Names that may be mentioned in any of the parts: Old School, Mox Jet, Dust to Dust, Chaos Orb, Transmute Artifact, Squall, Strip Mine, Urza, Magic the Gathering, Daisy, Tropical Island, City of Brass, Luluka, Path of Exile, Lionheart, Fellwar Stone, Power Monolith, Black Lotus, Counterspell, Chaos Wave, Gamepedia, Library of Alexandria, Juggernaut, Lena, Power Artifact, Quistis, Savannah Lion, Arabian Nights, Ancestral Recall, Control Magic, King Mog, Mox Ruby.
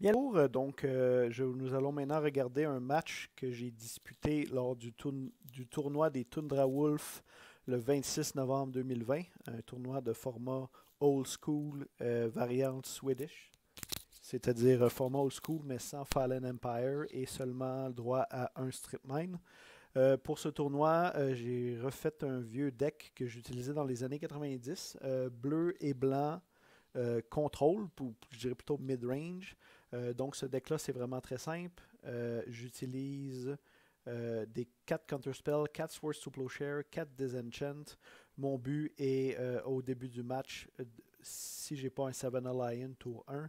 Bien alors, donc nous allons maintenant regarder un match que j'ai disputé lors du tournoi des Tundra Wolf le 26 novembre 2020, un tournoi de format old school variante Swedish, c'est-à-dire format old school mais sans Fallen Empire et seulement droit à un strip mine. Pour ce tournoi, j'ai refait un vieux deck que j'utilisais dans les années 90, bleu et blanc, contrôle, je dirais plutôt mid-range. Donc, ce deck-là, c'est vraiment très simple. J'utilise des 4 Counterspell, 4 Swords to Plowshares, 4 Disenchant. Mon but est, au début du match, si j'ai pas un Savannah Lion tour 1,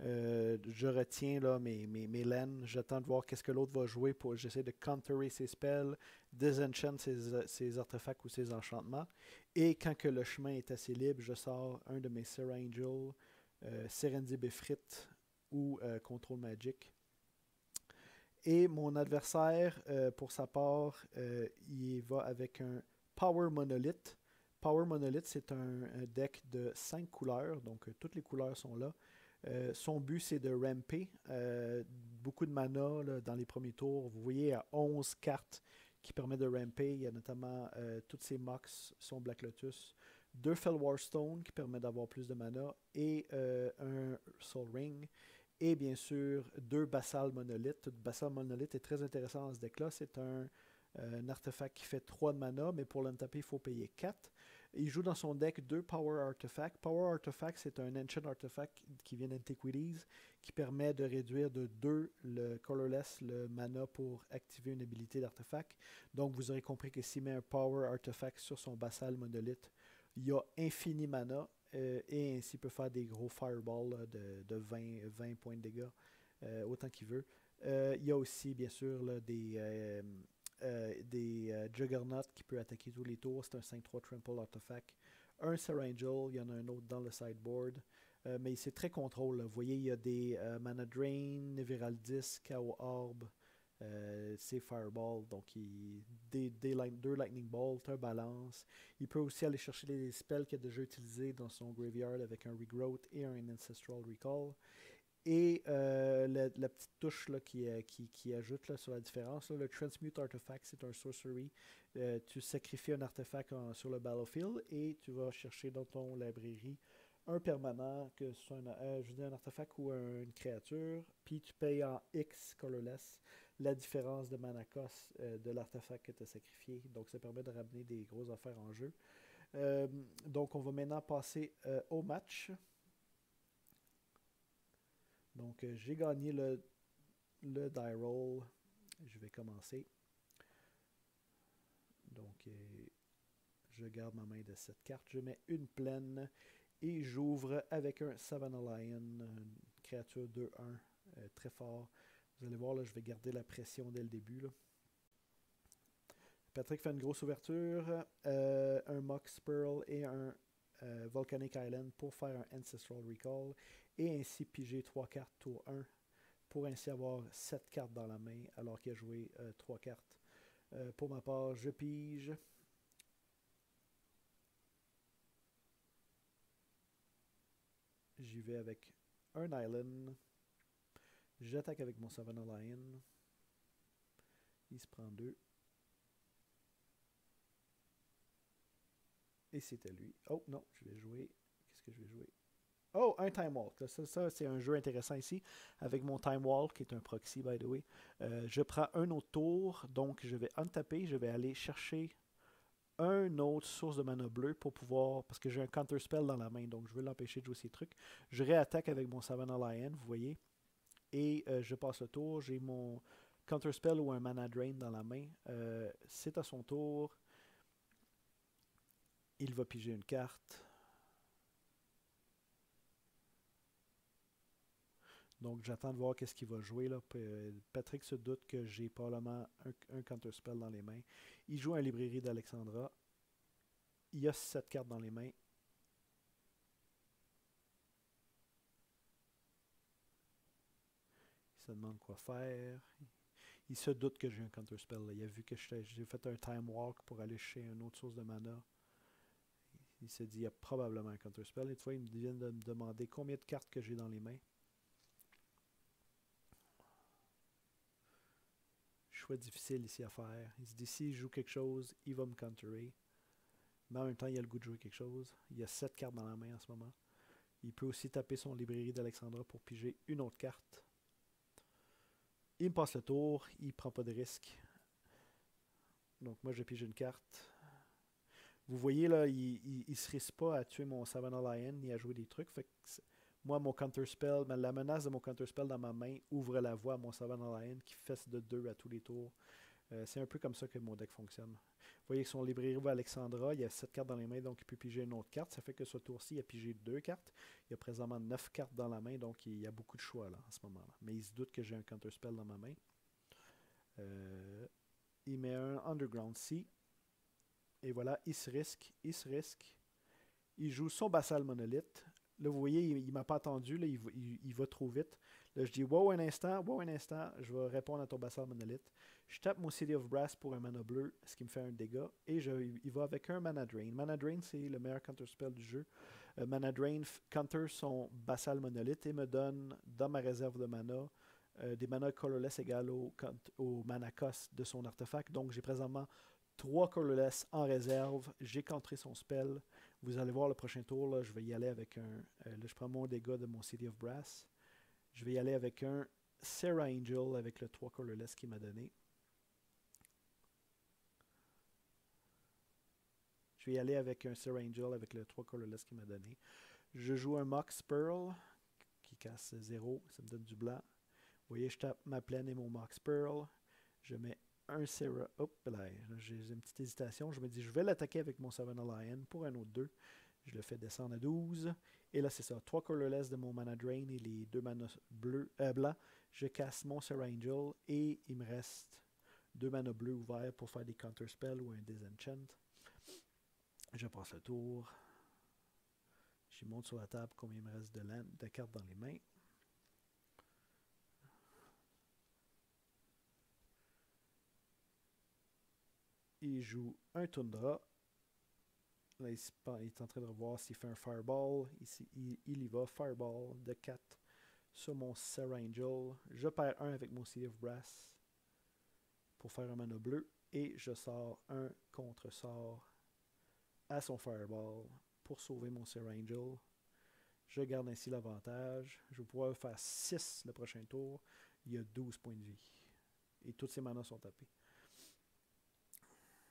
je retiens là, mes laines. J'attends de voir qu'est-ce que l'autre va jouer pour j'essaie de counterer ses spells, Disenchant ses artefacts ou ses enchantements. Et quand que le chemin est assez libre, je sors un de mes Serra Angel, Serendib Efreet, ou Control Magic. Et mon adversaire, pour sa part, il va avec un Power Monolith. Power Monolith, c'est un deck de 5 couleurs, donc toutes les couleurs sont là. Son but, c'est de ramper. Beaucoup de mana là, dans les premiers tours. Vous voyez, il y a 11 cartes qui permettent de ramper. Il y a notamment toutes ces Mox, son Black Lotus, 2 Fellwar Stone qui permettent d'avoir plus de mana, et un Sol Ring, et bien sûr 2 Basal Monolith. Basal Monolith est très intéressant dans ce deck-là. C'est un artefact qui fait 3 de mana, mais pour l'entaper, il faut payer 4. Il joue dans son deck 2 Power Artifact. Power Artifact, c'est un Ancient Artifact qui vient d'Antiquities, qui permet de réduire de 2 le colorless, le mana pour activer une habilité d'artefact. Donc, vous aurez compris que s'il met un Power Artifact sur son Basal Monolith, il y a infini mana et ainsi peut faire des gros Fireball là, de 20 points de dégâts, autant qu'il veut. Il y a aussi, bien sûr, là, des Juggernaut qui peut attaquer tous les tours. C'est un 5-3 Trample Artifact. Un Serra Angel, il y en a un autre dans le sideboard. Mais c'est très contrôle. Là. Vous voyez, il y a des Mana Drain, Niveral Disc, Chaos Orb, c'est Fireball, donc deux Lightning Bolt, un Balance. Il peut aussi aller chercher les spells qu'il a déjà utilisés dans son Graveyard avec un Regrowth et un Ancestral Recall. Et la petite touche là, qui ajoute là, sur la différence, là, le Transmute Artifact, c'est un Sorcery. Tu sacrifies un artefact sur le Battlefield et tu vas chercher dans ton librairie un permanent, que ce soit un artefact ou une créature, puis tu payes en X colorless la différence de mana cost de l'artefact que tu as sacrifié. Donc, ça permet de ramener des grosses affaires en jeu. Donc, on va maintenant passer au match. Donc, j'ai gagné le die roll. Je vais commencer. Donc, je garde ma main de cette carte. Je mets une plaine et j'ouvre avec un Savannah Lion, une créature 2-1, très fort. Vous allez voir, là, je vais garder la pression dès le début. Là. Patrick fait une grosse ouverture, un Mox Pearl et un Volcanic Island pour faire un Ancestral Recall et ainsi piger 3 cartes tour 1 pour ainsi avoir 7 cartes dans la main alors qu'il a joué 3 cartes. Pour ma part, je pige. J'y vais avec un Island. J'attaque avec mon Savannah Lion. Il se prend 2. Et c'est à lui. Oh non, je vais jouer. Qu'est-ce que je vais jouer? Oh, un Time Walk. Ça c'est un jeu intéressant ici. Avec mon Time Walk, qui est un proxy, by the way. Je prends un autre tour. Donc, je vais untaper. Je vais aller chercher un autre source de mana bleu pour pouvoir, parce que j'ai un Counterspell dans la main, donc je veux l'empêcher de jouer ces trucs. Je réattaque avec mon Savannah Lion, vous voyez, et je passe le tour. J'ai mon Counterspell ou un Mana Drain dans la main. C'est à son tour. Il va piger une carte. Donc j'attends de voir qu'est-ce qu'il va jouer là. Patrick se doute que j'ai probablement un Counterspell dans les mains. Il joue un Library d'Alexandria. Il a 7 cartes dans les mains. Il se demande quoi faire. Il se doute que j'ai un Counterspell là. Il a vu que j'ai fait un Time Walk pour aller chez une autre source de mana. Il se dit il y a probablement un Counterspell. Et des fois, il vient de me demander combien de cartes que j'ai dans les mains. choix difficile ici à faire. Il se dit, s'il joue quelque chose, il va me counterer. Mais en même temps, il a le goût de jouer quelque chose. Il a 7 cartes dans la main en ce moment. Il peut aussi taper son librairie d'Alexandra pour piger une autre carte. Il me passe le tour. Il ne prend pas de risque. Donc moi, je pige une carte. Vous voyez, là, il ne se risque pas à tuer mon Savannah Lion ni à jouer des trucs. Fait que moi, mon Counterspell, la menace de mon Counterspell dans ma main ouvre la voie à mon Savannah Lion qui fesse de 2 à tous les tours. C'est un peu comme ça que mon deck fonctionne. Vous voyez que son librairie Alexandra, il y a 7 cartes dans les mains, donc il peut piger une autre carte. Ça fait que ce tour-ci, il a pigé 2 cartes. Il y a présentement 9 cartes dans la main, donc il y a beaucoup de choix là en ce moment-là. Mais il se doute que j'ai un Counterspell dans ma main. Il met un Underground Sea. Et voilà, il se risque. Il joue son Basal Monolith. Là, vous voyez, il ne m'a pas attendu. Là, il va trop vite. Là, je dis, wow, un instant, je vais répondre à ton Basal Monolith. Je tape mon City of Brass pour un mana bleu, ce qui me fait un dégât. Et il va avec un Mana Drain. Mana Drain, c'est le meilleur counterspell du jeu. Mana Drain counter son Basal Monolith et me donne, dans ma réserve de mana, des mana colorless égales au mana cost de son artefact. Donc, j'ai présentement 3 colorless en réserve. J'ai contré son spell. Vous allez voir le prochain tour. Là, je vais y aller avec un... là, je prends mon dégât de mon City of Brass. Je vais y aller avec un Serra Angel avec le 3 colorless qu'il m'a donné. Je joue un Mox Pearl qui casse 0. Ça me donne du blanc. Vous voyez, je tape ma plaine et mon Mox Pearl. Je mets un Serra. Hop là, j'ai une petite hésitation. Je me dis, je vais l'attaquer avec mon Savannah Lion pour un autre 2. Je le fais descendre à 12. Et là, c'est ça. 3 colorless de mon Mana Drain et les 2 mana bleus, blancs. Je casse mon Serra Angel et il me reste 2 mana bleus ouverts pour faire des counterspells ou un Disenchant. Je passe le tour. Je monte sur la table combien il me reste de cartes dans les mains. Il joue un Tundra. Là, il est en train de revoir s'il fait un Fireball. Ici, il y va. Fireball de 4 sur mon Serra Angel. Je perds un avec mon City of Brass pour faire un mana bleu. Et je sors un contre-sort à son Fireball pour sauver mon Serra Angel. Je garde ainsi l'avantage. Je vais pouvoir faire 6 le prochain tour. Il y a 12 points de vie. Et toutes ces manas sont tapées.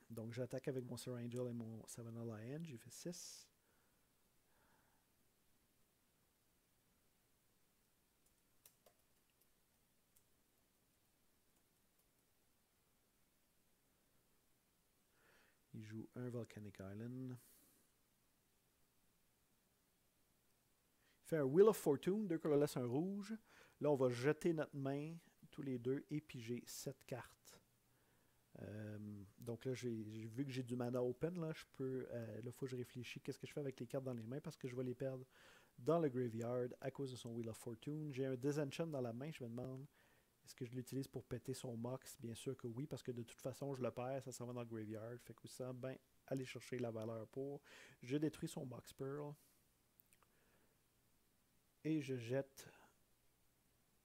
Donc, j'attaque avec mon Serra Angel et mon Savannah Lion. J'ai fait 6. Il joue un Volcanic Island. Il fait un Wheel of Fortune, 2 colorless, un rouge. Là, on va jeter notre main, tous les deux, et piger 7 cartes. Donc là, vu que j'ai du mana open, là, je peux, là, il faut que je réfléchisse qu'est-ce que je fais avec les cartes dans les mains parce que je vais les perdre dans le graveyard à cause de son Wheel of Fortune. J'ai un Disenchant dans la main, je me demande est-ce que je l'utilise pour péter son Mox? Bien sûr que oui, parce que de toute façon, je le perds, ça s'en va dans le graveyard. Fait que ça, ben, aller chercher la valeur pour. Je détruis son Mox Pearl et je jette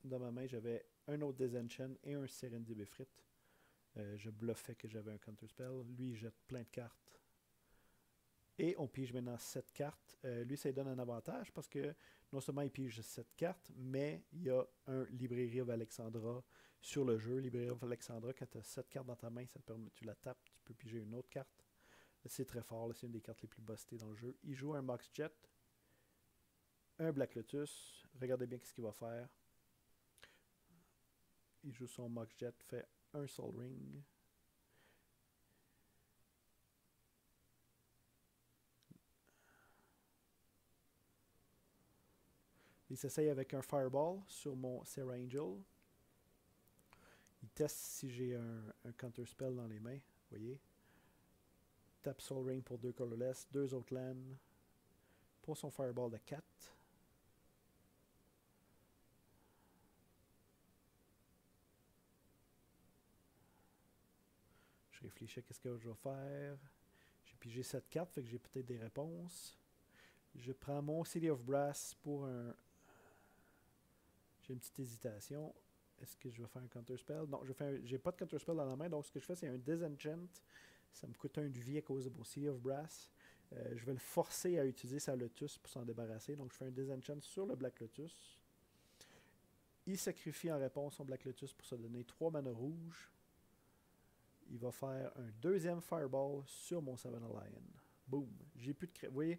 dans ma main, j'avais un autre Disenchant et un Serendib Efreet. Je bluffais que j'avais un counterspell. Lui, il jette plein de cartes. Et on pige maintenant 7 cartes. Lui, ça lui donne un avantage parce que non seulement il pige 7 cartes, mais il y a un Library of Alexandria sur le jeu. Library of Alexandria, quand tu as 7 cartes dans ta main, ça te permet, tu la tapes, tu peux piger une autre carte. C'est très fort. C'est une des cartes les plus bustées dans le jeu. Il joue un Mox Jet, un Black Lotus. Regardez bien ce qu'il va faire. Il joue son Mox Jet, fait un Sol Ring. Il s'essaye avec un Fireball sur mon Serra Angel. Il teste si j'ai un Counterspell dans les mains. Voyez. Tape Sol Ring pour 2 colorless, 2 autres lands pour son Fireball de 4. Réfléchir qu'est-ce que je vais faire. J'ai pigé 7 cartes, fait que j'ai peut-être des réponses. Je prends mon City of Brass pour un... J'ai une petite hésitation. Est-ce que je vais faire un Counterspell? Non, j'ai pas de Counterspell dans la main, donc ce que je fais, c'est un Disenchant. Ça me coûte un de vie à cause de mon City of Brass. Je vais le forcer à utiliser sa Lotus pour s'en débarrasser. Donc je fais un Disenchant sur le Black Lotus. Il sacrifie en réponse son Black Lotus pour se donner 3 mana rouges. Il va faire un deuxième Fireball sur mon Savannah Lion. Boom! J'ai plus de créatures. Vous voyez,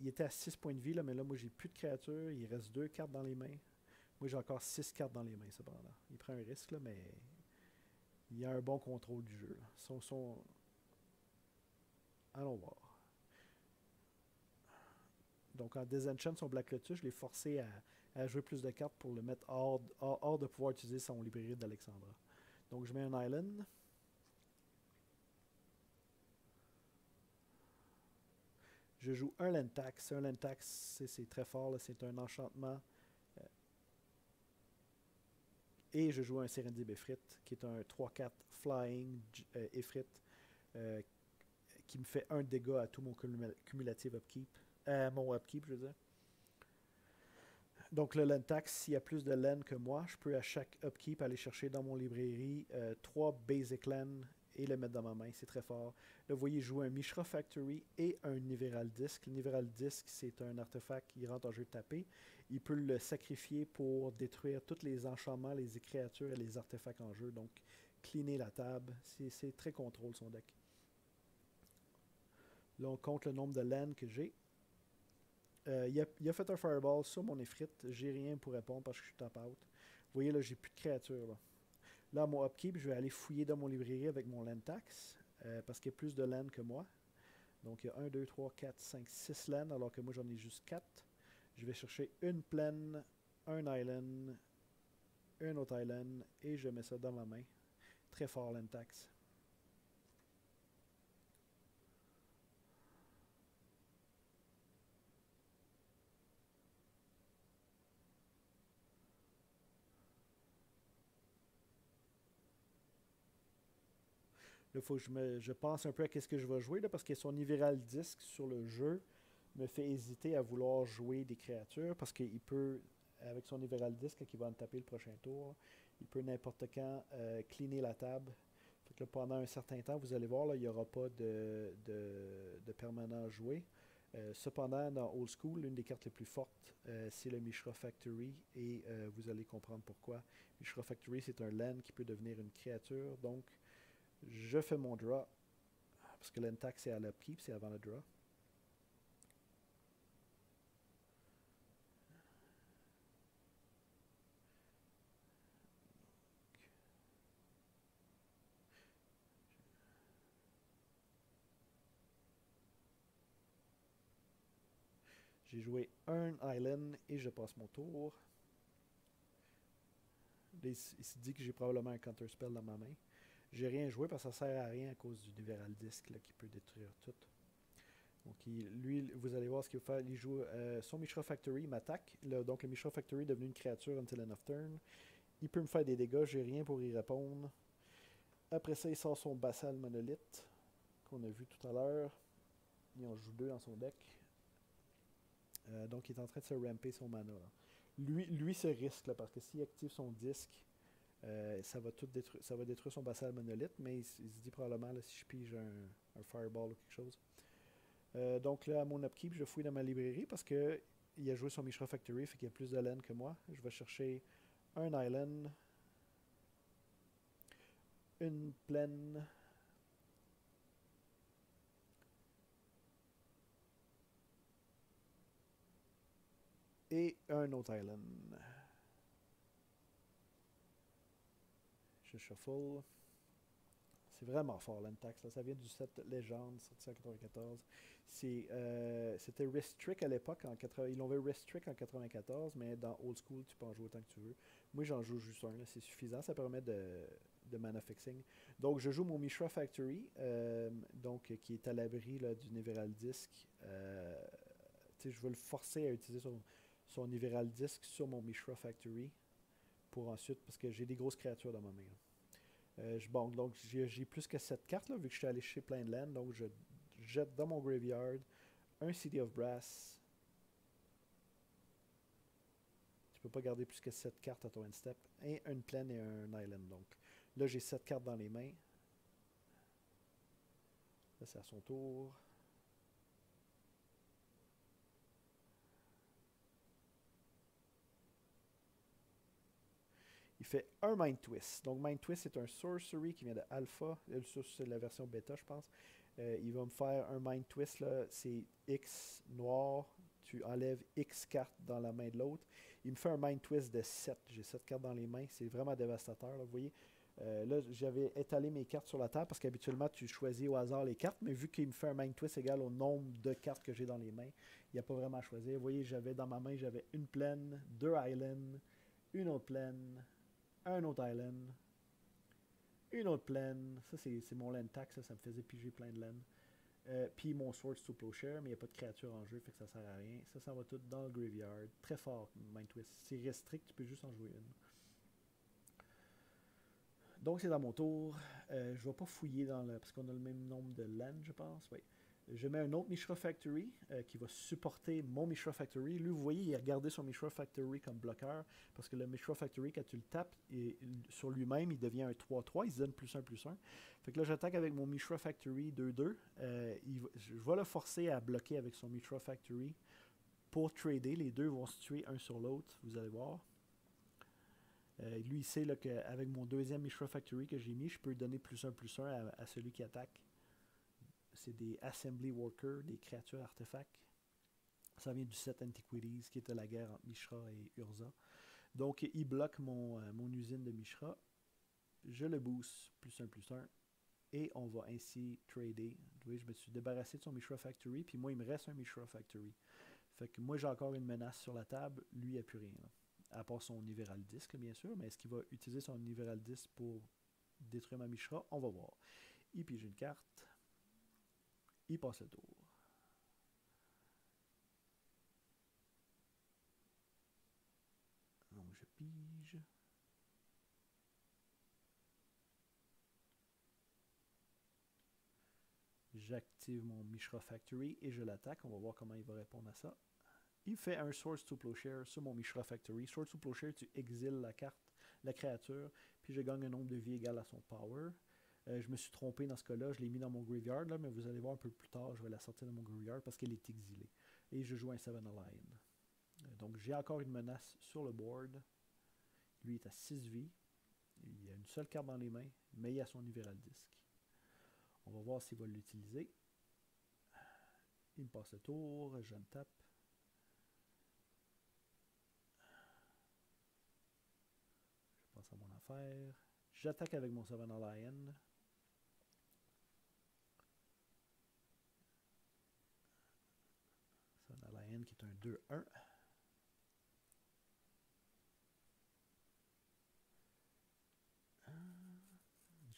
il était à 6 points de vie, là, mais là, moi, j'ai plus de créatures. Il reste 2 cartes dans les mains. Moi, j'ai encore 6 cartes dans les mains, cependant. Il prend un risque, là, mais il a un bon contrôle du jeu. Allons voir. Donc, en Disenchant son Black Lotus, je l'ai forcé à jouer plus de cartes pour le mettre hors de pouvoir utiliser son Library d'Alexandra. Donc, je mets un Island. Je joue un Land Tax. Un Land Tax, c'est très fort. C'est un enchantement. Et je joue un Serendib Efreet, qui est un 3-4 Flying Efreet, qui me fait un dégât à tout mon cumulative upkeep. Mon upkeep, je veux dire. Donc le Land Tax, s'il y a plus de land que moi, je peux à chaque upkeep aller chercher dans mon librairie 3 Basic Land et le mettre dans ma main. C'est très fort. Là, vous voyez, je joue un Mishra Factory et un Niveral Disc. Le Niveral Disc, c'est un artefact qui rentre en jeu tapé. Il peut le sacrifier pour détruire tous les enchantements, les créatures et les artefacts en jeu. Donc, cleaner la table. C'est très contrôle, son deck. Là, on compte le nombre de lands que j'ai. Il a fait un Fireball sur mon Efreet. J'ai rien pour répondre parce que je suis top out. Vous voyez, là, j'ai plus de créatures, là. Là, mon upkeep, je vais aller fouiller dans mon librairie avec mon land tax, parce qu'il y a plus de land que moi. Donc, il y a 1, 2, 3, 4, 5, 6 land, alors que moi, j'en ai juste 4. Je vais chercher une plaine, un island, un autre island, et je mets ça dans ma main. Très fort, land tax. Là, faut que je pense un peu à qu'est-ce que je vais jouer, là, parce que son Niveral Disc sur le jeu me fait hésiter à vouloir jouer des créatures, parce qu'il peut, avec son Niveral Disc, qui va en taper le prochain tour, il peut n'importe quand cleaner la table. Fait que là, pendant un certain temps, vous allez voir, là, il n'y aura pas de permanent joué. Cependant, dans Old School, l'une des cartes les plus fortes, c'est le Mishra Factory, et vous allez comprendre pourquoi. Mishra Factory, c'est un land qui peut devenir une créature, donc je fais mon draw, parce que l'entax c'est à l'upkeep, c'est avant le draw. J'ai joué un island et je passe mon tour. Il se dit que j'ai probablement un counterspell dans ma main. J'ai rien joué parce que ça sert à rien à cause du Niveral Disc là, qui peut détruire tout. Donc, lui, vous allez voir ce qu'il va faire. Il joue son Mishra Factory, m'attaque. Donc, le Mishra Factory est devenu une créature until end of turn. Il peut me faire des dégâts, j'ai rien pour y répondre. Après ça, il sort son Basal Monolith, qu'on a vu tout à l'heure. Il en joue 2 dans son deck. Donc, il est en train de se ramper son mana. Là. Lui se risque, là, parce que s'il active son disque, ça va détruire son basal monolithe, mais il se dit probablement là, si je pige un fireball ou quelque chose. Donc là, à mon upkeep, je fouille dans ma librairie parce qu'il a joué son Mishra Factory, fait qu'il y a plus de land que moi. Je vais chercher un island, une plaine, et un autre island. Je shuffle. C'est vraiment fort, l'entax. Ça vient du set Légende, sorti en 1994. C'était Restrict à l'époque. Ils l'ont vu Restrict en 1994, mais dans Old School, tu peux en jouer autant que tu veux. Moi, j'en joue juste un. C'est suffisant. Ça permet de mana fixing. Donc, je joue mon Mishra Factory, donc, qui est à l'abri du Niveral Disc. Je veux le forcer à utiliser son Niveral Disc sur mon Mishra Factory. Pour ensuite, parce que j'ai des grosses créatures dans ma main. Bon, donc j'ai plus que 7 cartes, là, vu que je suis allé chez Plaine Land. Donc je jette dans mon graveyard un City of Brass. Tu peux pas garder plus que 7 cartes à ton end step. Et une plaine et un island. Donc là, j'ai 7 cartes dans les mains. Là, c'est à son tour. Il fait un Mind Twist. Donc, Mind Twist, c'est un sorcery qui vient de Alpha. C'est la version bêta, je pense. Il va me faire un Mind Twist. C'est X noir. Tu enlèves X cartes dans la main de l'autre. Il me fait un Mind Twist de 7. J'ai 7 cartes dans les mains. C'est vraiment dévastateur. Là, vous voyez, là, j'avais étalé mes cartes sur la table parce qu'habituellement, tu choisis au hasard les cartes. Mais vu qu'il me fait un Mind Twist égal au nombre de cartes que j'ai dans les mains, il n'y a pas vraiment à choisir. Vous voyez, j'avais dans ma main, j'avais une plaine, 2 islands, une autre plaine, un autre island, une autre plaine. Ça, c'est mon land tax. Ça me faisait piger plein de land. Puis mon Swords to Plowshares, mais il n'y a pas de créature en jeu, fait que ça sert à rien. Ça va tout dans le graveyard. Très fort, Mind Twist. C'est restrict, tu peux juste en jouer une. Donc c'est dans mon tour. Je ne vais pas fouiller dans le... parce qu'on a le même nombre de land, je pense. Oui. Je mets un autre Mishra Factory qui va supporter mon Mishra Factory. Lui, vous voyez, il a regardé son Mishra Factory comme bloqueur, parce que le Mishra Factory, quand tu le tapes, sur lui-même, il devient un 3-3, il se donne +1/+1. Fait que là, j'attaque avec mon Mishra Factory 2-2. Je vais le forcer à bloquer avec son Mishra Factory pour trader. Les deux vont se tuer un sur l'autre, vous allez voir. Lui, il sait qu'avec mon deuxième Mishra Factory que j'ai mis, je peux donner +1/+1 à celui qui attaque. C'est des Assembly Workers, des créatures artefacts. Ça vient du set Antiquities, qui était la guerre entre Mishra et Urza. Donc, il bloque mon usine de Mishra. Je le booste, +1/+1. Et on va ainsi trader. Vous voyez, je me suis débarrassé de son Mishra Factory, puis moi, il me reste un Mishra Factory. Fait que moi, j'ai encore une menace sur la table. Lui, il n'y a plus rien. Là. À part son Niveral Disc, bien sûr. Mais est-ce qu'il va utiliser son Niveral Disc pour détruire ma Mishra? On va voir. Il pige une carte. Il passe le tour. Donc je pige. J'active mon Mishra Factory et je l'attaque. On va voir comment il va répondre à ça. Il fait un Swords to Plowshares sur mon Mishra Factory. Swords to Plowshares, tu exiles la carte, la créature, puis je gagne un nombre de vies égal à son power. Je me suis trompé dans ce cas-là, je l'ai mis dans mon graveyard, là, mais vous allez voir un peu plus tard, je vais la sortir de mon graveyard parce qu'elle est exilée. Et je joue un Savannah Lion. Donc j'ai encore une menace sur le board. Lui est à 6 vies. Il a une seule carte dans les mains, mais il a son Niveral Disc. On va voir s'il va l'utiliser. Il me passe le tour, je me tape. Je passe à mon affaire. J'attaque avec mon Savannah Lion. La Lion qui est un 2-1.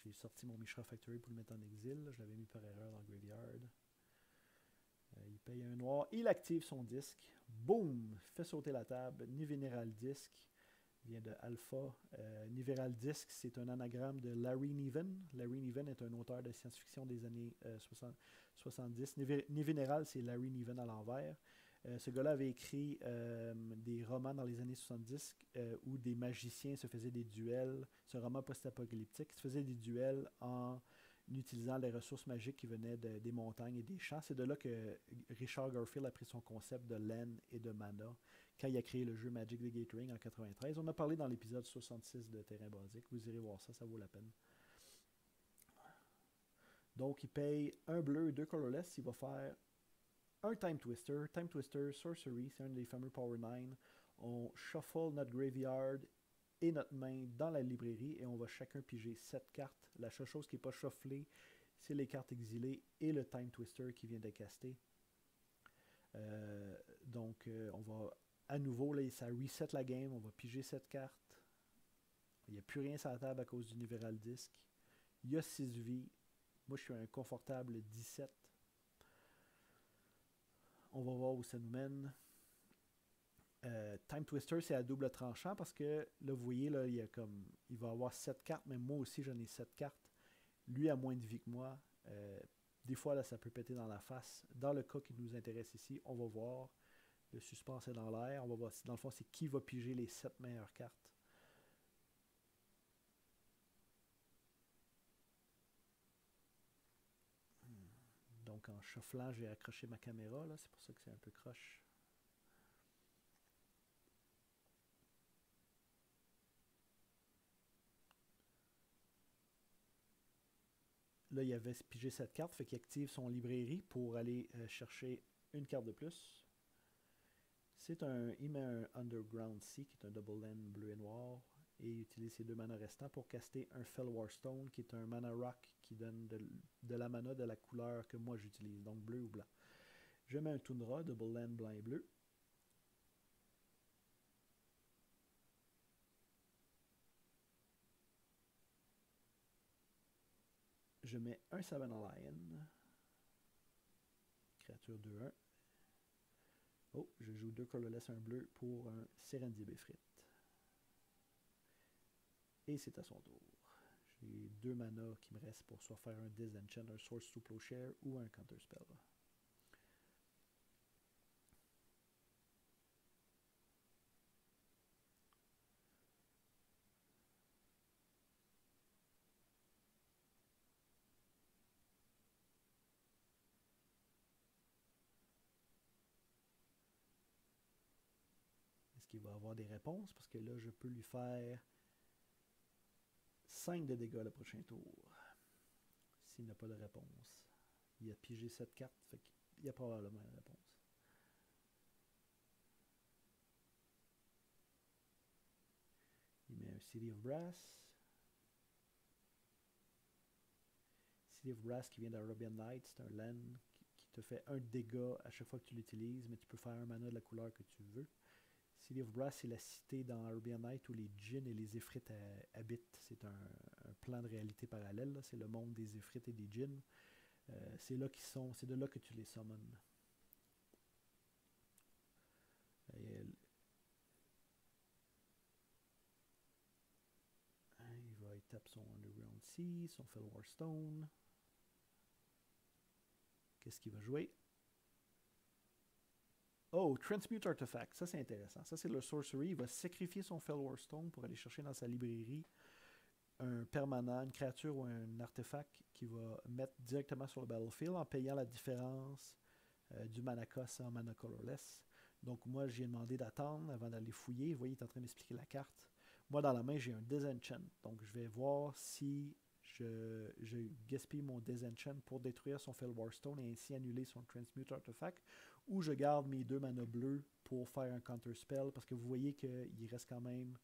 J'ai sorti mon Mishra Factory pour le mettre en exil. Je l'avais mis par erreur dans le graveyard. Il paye un noir. Il active son disque. Boum! Fait sauter la table. Niveral Disc vient de Alpha. Niveral Disc, c'est un anagramme de Larry Niven. Larry Niven est un auteur de science-fiction des années 70. Niveral, c'est Larry Niven à l'envers. Ce gars-là avait écrit des romans dans les années 70 où des magiciens se faisaient des duels. C'est un roman post-apocalyptique. Ils se faisaient des duels en utilisant les ressources magiques qui venaient des montagnes et des champs. C'est de là que Richard Garfield a pris son concept de land et de mana quand il a créé le jeu Magic the Gathering en 1993. On a parlé dans l'épisode 66 de Terrain Basique. Vous irez voir ça, ça vaut la peine. Donc, il paye un bleu et 2 colorless. Il va faire un Time Twister. Time Twister, Sorcery, c'est un des fameux Power 9. On shuffle notre graveyard et notre main dans la librairie, et on va chacun piger 7 cartes. La seule chose qui n'est pas shufflée, c'est les cartes exilées et le Time Twister qui vient de caster. Donc, on va à nouveau, là, ça reset la game, on va piger 7 cartes. Il n'y a plus rien sur la table à cause du Niveral Disc. Il y a 6 vies. Moi, je suis un confortable 17. On va voir où ça nous mène. Time Twister, c'est à double tranchant parce que là, vous voyez, là, il va avoir 7 cartes, mais moi aussi, j'en ai 7 cartes. Lui a moins de vie que moi. Des fois, là, ça peut péter dans la face. Dans le cas qui nous intéresse ici, on va voir. Le suspense est dans l'air. On va voir, dans le fond, c'est qui va piger les 7 meilleures cartes. Donc en shufflant, j'ai accroché ma caméra. C'est pour ça que c'est un peu croche. Là, il avait pigé cette carte, fait qu'il active son librairie pour aller chercher une carte de plus. Il met un Underground Sea, qui est un double land bleu et noir, et il utilise ses deux manas restants pour caster un Fellwar Stone, qui est un mana rock, qui donne de la mana de la couleur que moi j'utilise, donc bleu ou blanc. Je mets un Tundra, double land blanc et bleu. Je mets un Savannah Lion, créature 2-1. Oh, je joue deux colorless, un bleu pour un Serendib Efreet. Et c'est à son tour. J'ai deux manas qui me restent pour soit faire un Disenchant, un Swords to Plowshares ou un Counterspell. Qu'il va avoir des réponses, parce que là, je peux lui faire 5 de dégâts le prochain tour. S'il n'a pas de réponse. Il a pigé cette carte, fait qu'il y a probablement une réponse. Il met un City of Brass. City of Brass qui vient d'Arabian Nights, c'est un land qui te fait un dégât à chaque fois que tu l'utilises, mais tu peux faire un mana de la couleur que tu veux. City of Brass, c'est la cité dans Arabian Nights où les djinns et les Ifrites habitent. C'est un plan de réalité parallèle. C'est le monde des Ifrites et des djinns. C'est de là que tu les summons. Il tape son Underground Sea, son Fellwar Stone. Qu'est-ce qu'il va jouer? Oh, Transmute Artifact, ça c'est intéressant. Ça c'est le Sorcery, il va sacrifier son Fellwar Stone pour aller chercher dans sa librairie un permanent, une créature ou un artefact qu'il va mettre directement sur le battlefield en payant la différence du mana cost en mana colorless. Donc moi j'ai demandé d'attendre avant d'aller fouiller. Vous voyez, il est en train de m'expliquer la carte. Moi dans la main j'ai un Disenchant, donc je vais voir si je gaspille mon Disenchant pour détruire son Fellwar Stone et ainsi annuler son Transmute Artifact, ou je garde mes deux manas bleus pour faire un Counterspell, parce que vous voyez qu'il reste quand même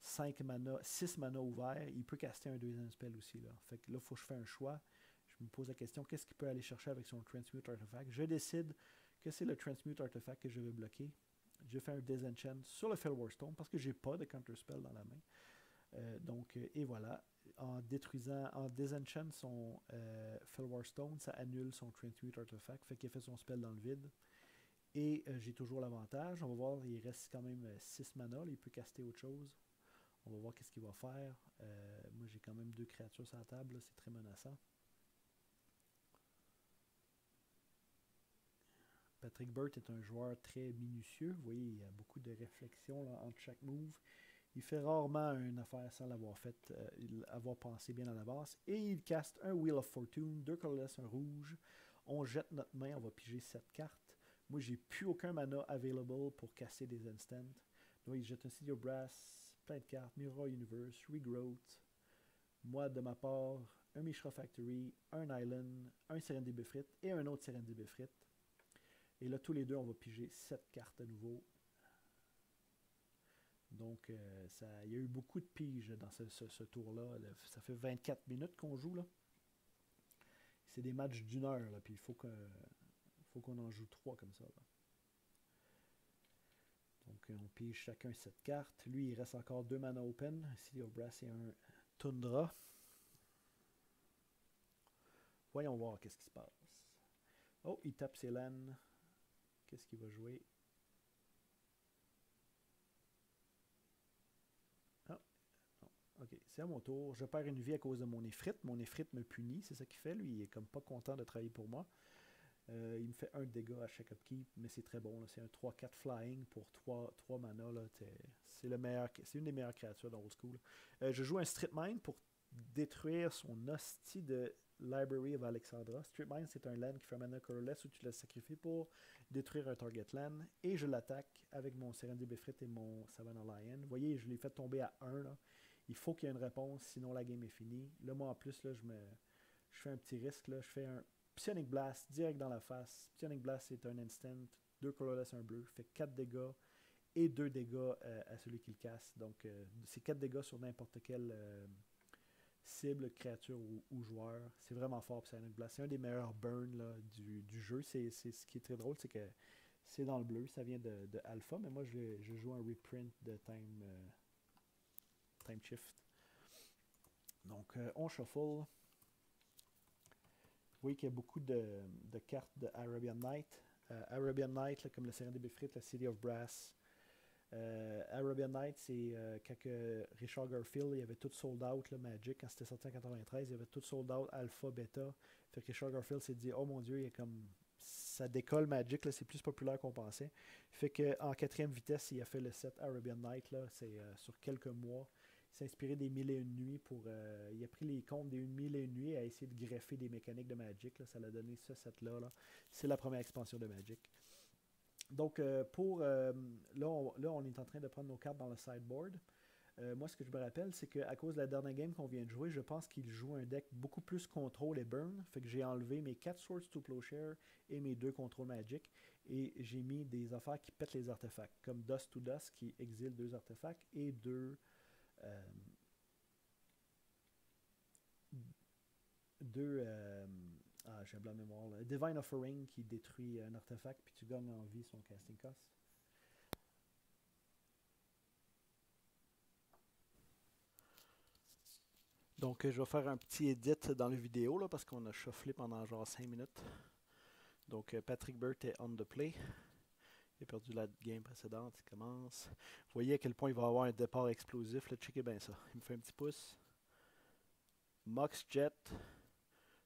5 manas, 6 manas ouverts. Il peut caster un deuxième spell aussi. Fait que là, il faut que je fasse un choix. Je me pose la question, qu'est-ce qu'il peut aller chercher avec son Transmute Artifact? Je décide que c'est le Transmute Artifact que je vais bloquer. Je fais un Disenchant sur le Fellwar Stone parce que j'ai pas de Counterspell dans la main. Et voilà, en désenchant son Fellwar Stone, ça annule son Transmute Artifact, fait qu'il a fait son spell dans le vide. Et j'ai toujours l'avantage. On va voir, il reste quand même 6 manas, il peut caster autre chose. On va voir qu'est-ce qu'il va faire. Moi j'ai quand même deux créatures sur la table, c'est très menaçant. Patrick Burt est un joueur très minutieux. Vous voyez, il y a beaucoup de réflexion entre chaque move. Il fait rarement une affaire sans l'avoir faite, avoir pensé bien à l'avance. Et il caste un Wheel of Fortune, deux colorless, un rouge. On jette notre main, on va piger cette carte. Moi, j'ai plus aucun mana available pour casser des instants. Donc, il jette un City of Brass, plein de cartes, Mirror Universe, Regrowth. Moi, de ma part, un Mishra Factory, un Island, un Serendib Efreet et un autre Serendib Efreet. Et là, tous les deux, on va piger 7 cartes à nouveau. Donc, il y a eu beaucoup de piges dans ce tour-là. Ça fait 24 minutes qu'on joue. C'est des matchs d'une heure, puis il faut qu'on en joue 3 comme ça. Donc, on pige chacun 7 cartes. Lui, il reste encore 2 mana open, City of Brass et un Tundra. Voyons voir qu'est-ce qui se passe. Oh, il tape ses lannes. Qu'est-ce qu'il va jouer? Ok, c'est à mon tour. Je perds une vie à cause de mon Ifrit. Mon Ifrit me punit, c'est ça qu'il fait. Lui, il est comme pas content de travailler pour moi. Il me fait un dégât à chaque upkeep, mais c'est très bon. C'est un 3-4 flying pour 3 mana. C'est une des meilleures créatures dans Old School. Je joue un Street Mine pour détruire son hostie de Library of Alexandria. Street Mine, c'est un land qui fait un mana colorless où tu le sacrifies pour détruire un target land. Et je l'attaque avec mon Serendib Efreet et mon Savannah Lion. Vous voyez, je l'ai fait tomber à 1. Là. Il faut qu'il y ait une réponse, sinon la game est finie. Là, moi, en plus, là, je fais un petit risque. Là. Je fais un Psionic Blast direct dans la face. Psionic Blast, c'est un instant. 2 colorless, 1 bleu. Fait 4 dégâts et 2 dégâts à celui qui le casse. Donc, c'est 4 dégâts sur n'importe quelle cible, créature ou joueur. C'est vraiment fort, Psionic Blast. C'est un des meilleurs burns là, du jeu. C'est ce qui est très drôle, c'est que c'est dans le bleu. Ça vient de Alpha, mais moi, je joue un reprint de Time Shift. Donc, on shuffle. Vous voyez qu'il y a beaucoup de cartes de Arabian Nights. Arabian Nights, là, comme le Serendib Efreet, la City of Brass. Arabian Nights, c'est quand Richard Garfield, il avait tout sold out, là, Magic, quand c'était sorti en 93, il avait tout sold out, Alpha, Beta. Fait que Richard Garfield s'est dit, oh mon Dieu, il y a comme... ça décolle Magic, c'est plus populaire qu'on pensait. Fait qu'en 4e vitesse, il a fait le set Arabian Nights, c'est sur quelques mois. Il s'est inspiré des 1001 nuits pour. Il a pris les comptes des 1001 nuits et a essayé de greffer des mécaniques de Magic. Là. Ça l'a donné ce set-là. Là. C'est la première expansion de Magic. Donc, là, on est en train de prendre nos cartes dans le sideboard. Moi, ce que je me rappelle, c'est qu'à cause de la dernière game qu'on vient de jouer, je pense qu'il joue un deck beaucoup plus contrôle et burn. Fait que j'ai enlevé mes 4 Swords to Plowshares et mes 2 Control Magic. Et j'ai mis des affaires qui pètent les artefacts, comme Dust to Dust qui exile 2 artefacts et j'ai un blanc de mémoire là. Divine Offering qui détruit un artefact puis tu gagnes en vie son casting cost. Donc je vais faire un petit edit dans la vidéo là, parce qu'on a shufflé pendant genre 5 minutes. Donc Patrick Burt est on the play. Il a perdu la game précédente, il commence. Vous voyez à quel point il va avoir un départ explosif. Là, checkez bien ça. Il me fait un petit pouce. Mox Jet.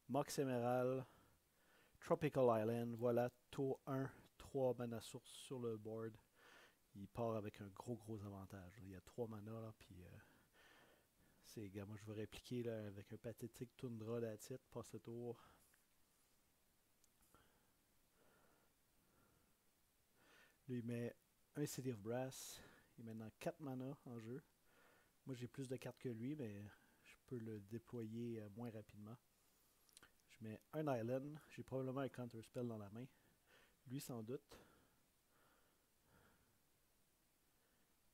Mox Emerald. Tropical Island. Voilà, tour 1. 3 mana sources sur le board. Il part avec un gros avantage. Il y a 3 mana là, puis... c'est moi je vais répliquer là, avec un pathétique Tundra d'attitude. Passe le tour. Lui, il met un City of Brass. Il met maintenant 4 mana en jeu. Moi, j'ai plus de cartes que lui, mais je peux le déployer moins rapidement. Je mets un Island. J'ai probablement un Counterspell dans la main. Lui, sans doute.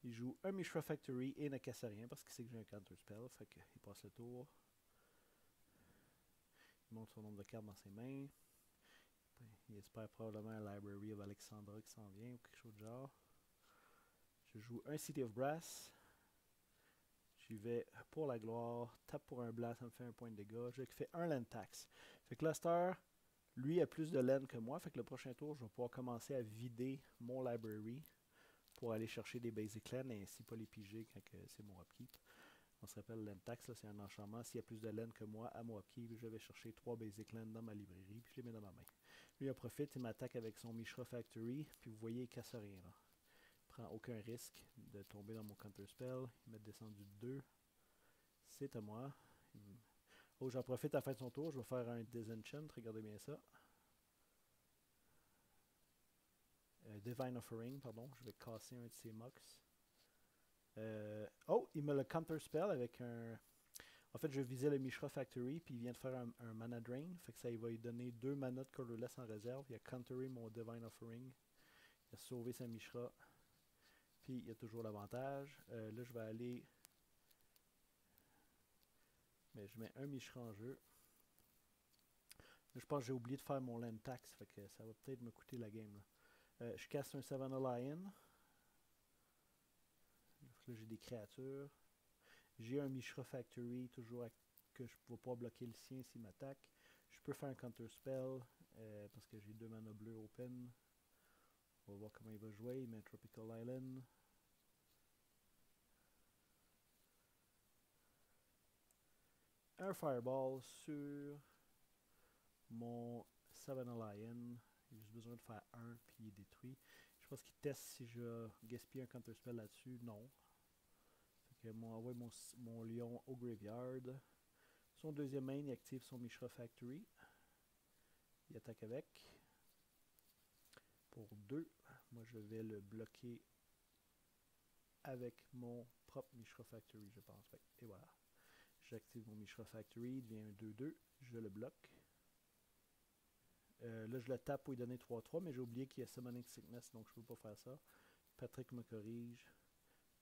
Il joue un Mishra Factory et ne casse rien parce qu'il sait que j'ai un Counterspell. Fait qu'il passe le tour. Il monte son nombre de cartes dans ses mains. Il espère probablement un Library of Alexandria qui s'en vient ou quelque chose de genre. Je joue un City of Brass. J'y vais pour la gloire. Tape pour un blast, ça me fait un point de dégâts. Je fais un Land Tax. Fait que Cluster, lui, a plus de land que moi. Fait que le prochain tour, je vais pouvoir commencer à vider mon Library pour aller chercher des Basic Land et ainsi pas les piger quand c'est mon upkeep. On se rappelle, Land Tax, c'est un enchantement. S'il y a plus de land que moi, à moi qui je vais chercher 3 Basic Land dans ma librairie, puis je les mets dans ma main. Lui, il en profite, il m'attaque avec son Mishra Factory, puis vous voyez, il casse rien. Là. Il prend aucun risque de tomber dans mon Counterspell. Il m'a descendu de 2. C'est à moi. Oh, j'en profite à la fin de son tour, je vais faire un Disenchant, regardez bien ça. Divine Offering, pardon, je vais casser un de ses Mox. Oh, il me le counterspell avec un... En fait, je visais le Mishra Factory, puis il vient de faire un Mana Drain. Fait que ça, il va lui donner 2 manas de colorless en réserve. Il a counteré mon Divine Offering. Il a sauvé sa Mishra. Puis, il y a toujours l'avantage. Là, je vais aller... Mais je mets un Mishra en jeu. Là, je pense que j'ai oublié de faire mon Land Tax. Fait que ça va peut-être me coûter la game. Là. Je casse un Savannah Lion. Là, j'ai des créatures. J'ai un Mishra Factory, toujours que je ne peux pas bloquer le sien s'il m'attaque. Je peux faire un Counterspell parce que j'ai 2 mana bleus open. On va voir comment il va jouer. Il met Tropical Island. Un Fireball sur mon Savannah Lion. Il a juste besoin de faire un, puis il est détruit. Je pense qu'il teste si je gaspille un Counterspell là-dessus. Non. Fait que moi, ouais, mon lion au graveyard. Son deuxième main, il active son Mishra Factory. Il attaque avec. Pour 2. Moi, je vais le bloquer avec mon propre Mishra Factory, je pense. Et voilà. J'active mon Mishra Factory. Il devient un 2-2. Je le bloque. Là, je le tape pour lui donner 3-3, mais j'ai oublié qu'il y a Summoning Sickness, donc je ne peux pas faire ça. Patrick me corrige.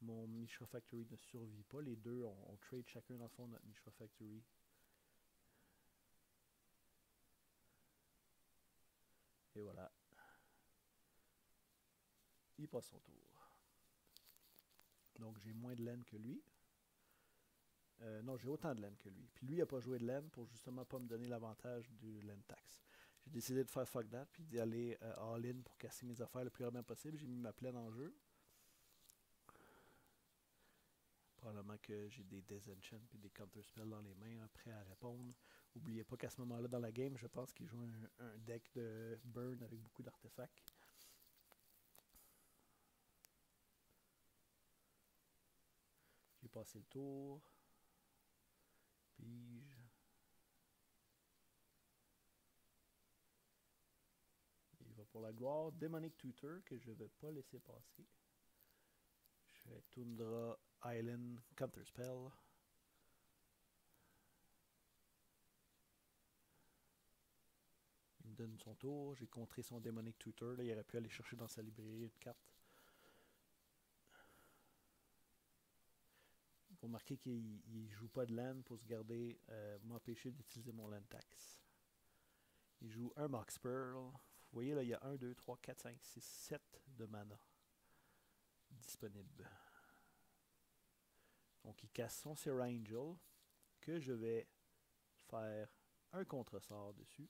Mon Mishra Factory ne survit pas. Les deux, on trade chacun dans le fond notre Mishra Factory. Et voilà. Il passe son tour. Donc, j'ai moins de laine que lui. Non, j'ai autant de laine que lui. Puis lui, il n'a pas joué de laine pour justement pas me donner l'avantage du land tax. J'ai décidé de faire fuck that, puis d'aller all-in pour casser mes affaires le plus rapidement possible. J'ai mis ma plaine en jeu. Probablement que j'ai des Disenchant et des Counterspell dans les mains, hein, prêts à répondre. N'oubliez pas qu'à ce moment-là, dans la game, je pense qu'il joue un deck de burn avec beaucoup d'artefacts. J'ai passé le tour. Pige. Il va pour la gloire. Demonic Tutor que je ne vais pas laisser passer. Je fais Tundra, Island, Counterspell. Il me donne son tour. J'ai contré son Demonic Tutor. Là, il aurait pu aller chercher dans sa librairie une carte. Vous remarquez qu'il ne joue pas de land pour se garder, m'empêcher d'utiliser mon land tax. Il joue un Mox Pearl. Vous voyez là, il y a 1, 2, 3, 4, 5, 6, 7 de mana disponible. Donc il casse son Serra Angel, que je vais faire un contresort dessus.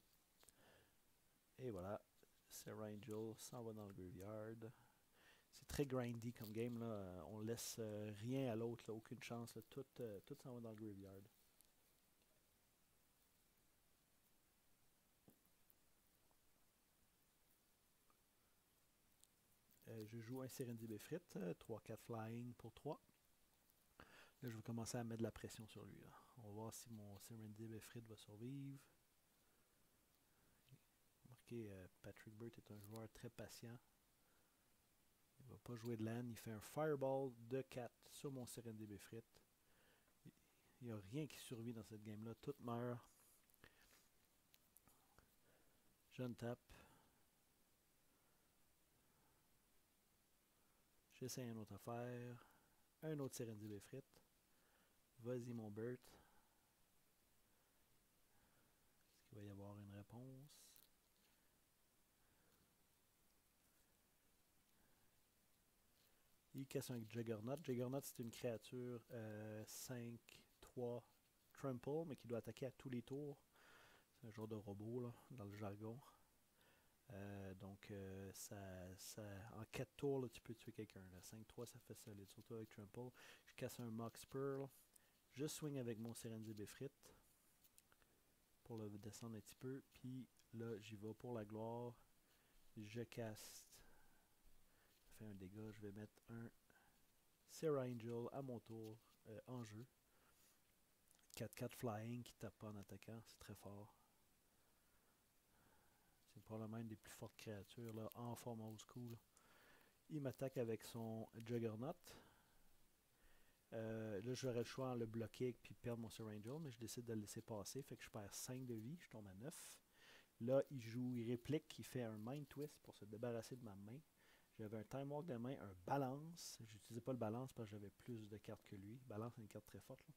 Et voilà, Serra Angel s'en va dans le graveyard. C'est très grindy comme game, là. On laisse rien à l'autre, aucune chance, là. Tout s'en va dans le graveyard. Je joue un Serendib Efreet, 3-4 flying pour 3. Là, je vais commencer à mettre de la pression sur lui, là. On va voir si mon Serendib Efreet va survivre. Remarquez, Patrick Burt est un joueur très patient. Il ne va pas jouer de land. Il fait un Fireball de 4 sur mon Serendib Efreet. Il n'y a rien qui survit dans cette game-là. Tout meurt. Je ne tape. J'essaie une autre affaire. Un autre Serendib Efreet. Vas-y, mon Burt. Est-ce qu'il va y avoir une réponse? Il casse un Juggernaut. Juggernaut, c'est une créature 5, 3, trample, mais qui doit attaquer à tous les tours. C'est un genre de robot, là, dans le jargon. En 4 tours, là, tu peux tuer quelqu'un. 5, 3, ça fait solide, surtout avec trample. Je casse un Mox Pearl. Je swing avec mon Serendib Efreet pour le descendre un petit peu. Puis là, j'y vais pour la gloire. Je casse... Fait un dégât, je vais mettre un Serra Angel à mon tour en jeu. 4-4 flying qui tape pas en attaquant, c'est très fort. C'est probablement une des plus fortes créatures là, en forme old school. Il m'attaque avec son Juggernaut. Là, j'aurais le choix en le bloquer puis perdre mon Serra Angel, mais je décide de le laisser passer. Fait que je perds 5 de vie, je tombe à 9. Là, il joue, il réplique, il fait un Mind Twist pour se débarrasser de ma main. J'avais un Time Walk de main, un Balance. Je n'utilisais pas le Balance parce que j'avais plus de cartes que lui. Balance est une carte très forte, là.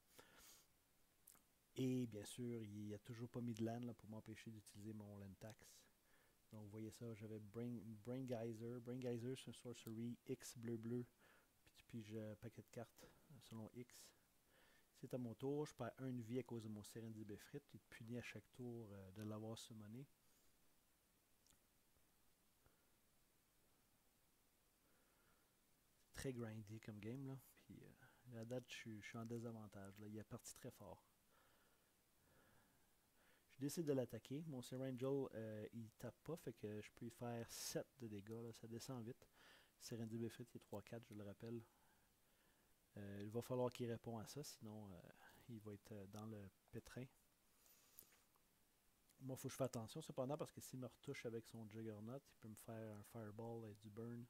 Et bien sûr, il n'a toujours pas mis de land là, pour m'empêcher d'utiliser mon land tax. Donc vous voyez ça, j'avais Brain Geyser. Brain Geyser, c'est une sorcery X bleu-bleu. Puis tu piges un paquet de cartes selon X. C'est à mon tour. Je perds une vie à cause de mon Serendib Efreet. Il te punit à chaque tour de l'avoir summoné. Très grindy comme game là, puis à la date je suis en désavantage là, il est parti très fort. Je décide de l'attaquer. Mon Serra Angel, il tape pas, fait que je peux y faire 7 de dégâts. Là, ça descend vite. Serendib Efreet, il est 3-4, je le rappelle. Il va falloir qu'il réponde à ça, sinon il va être dans le pétrin. Moi, il faut que je fasse attention cependant, parce que s'il me retouche avec son Juggernaut, il peut me faire un Fireball et du Burn.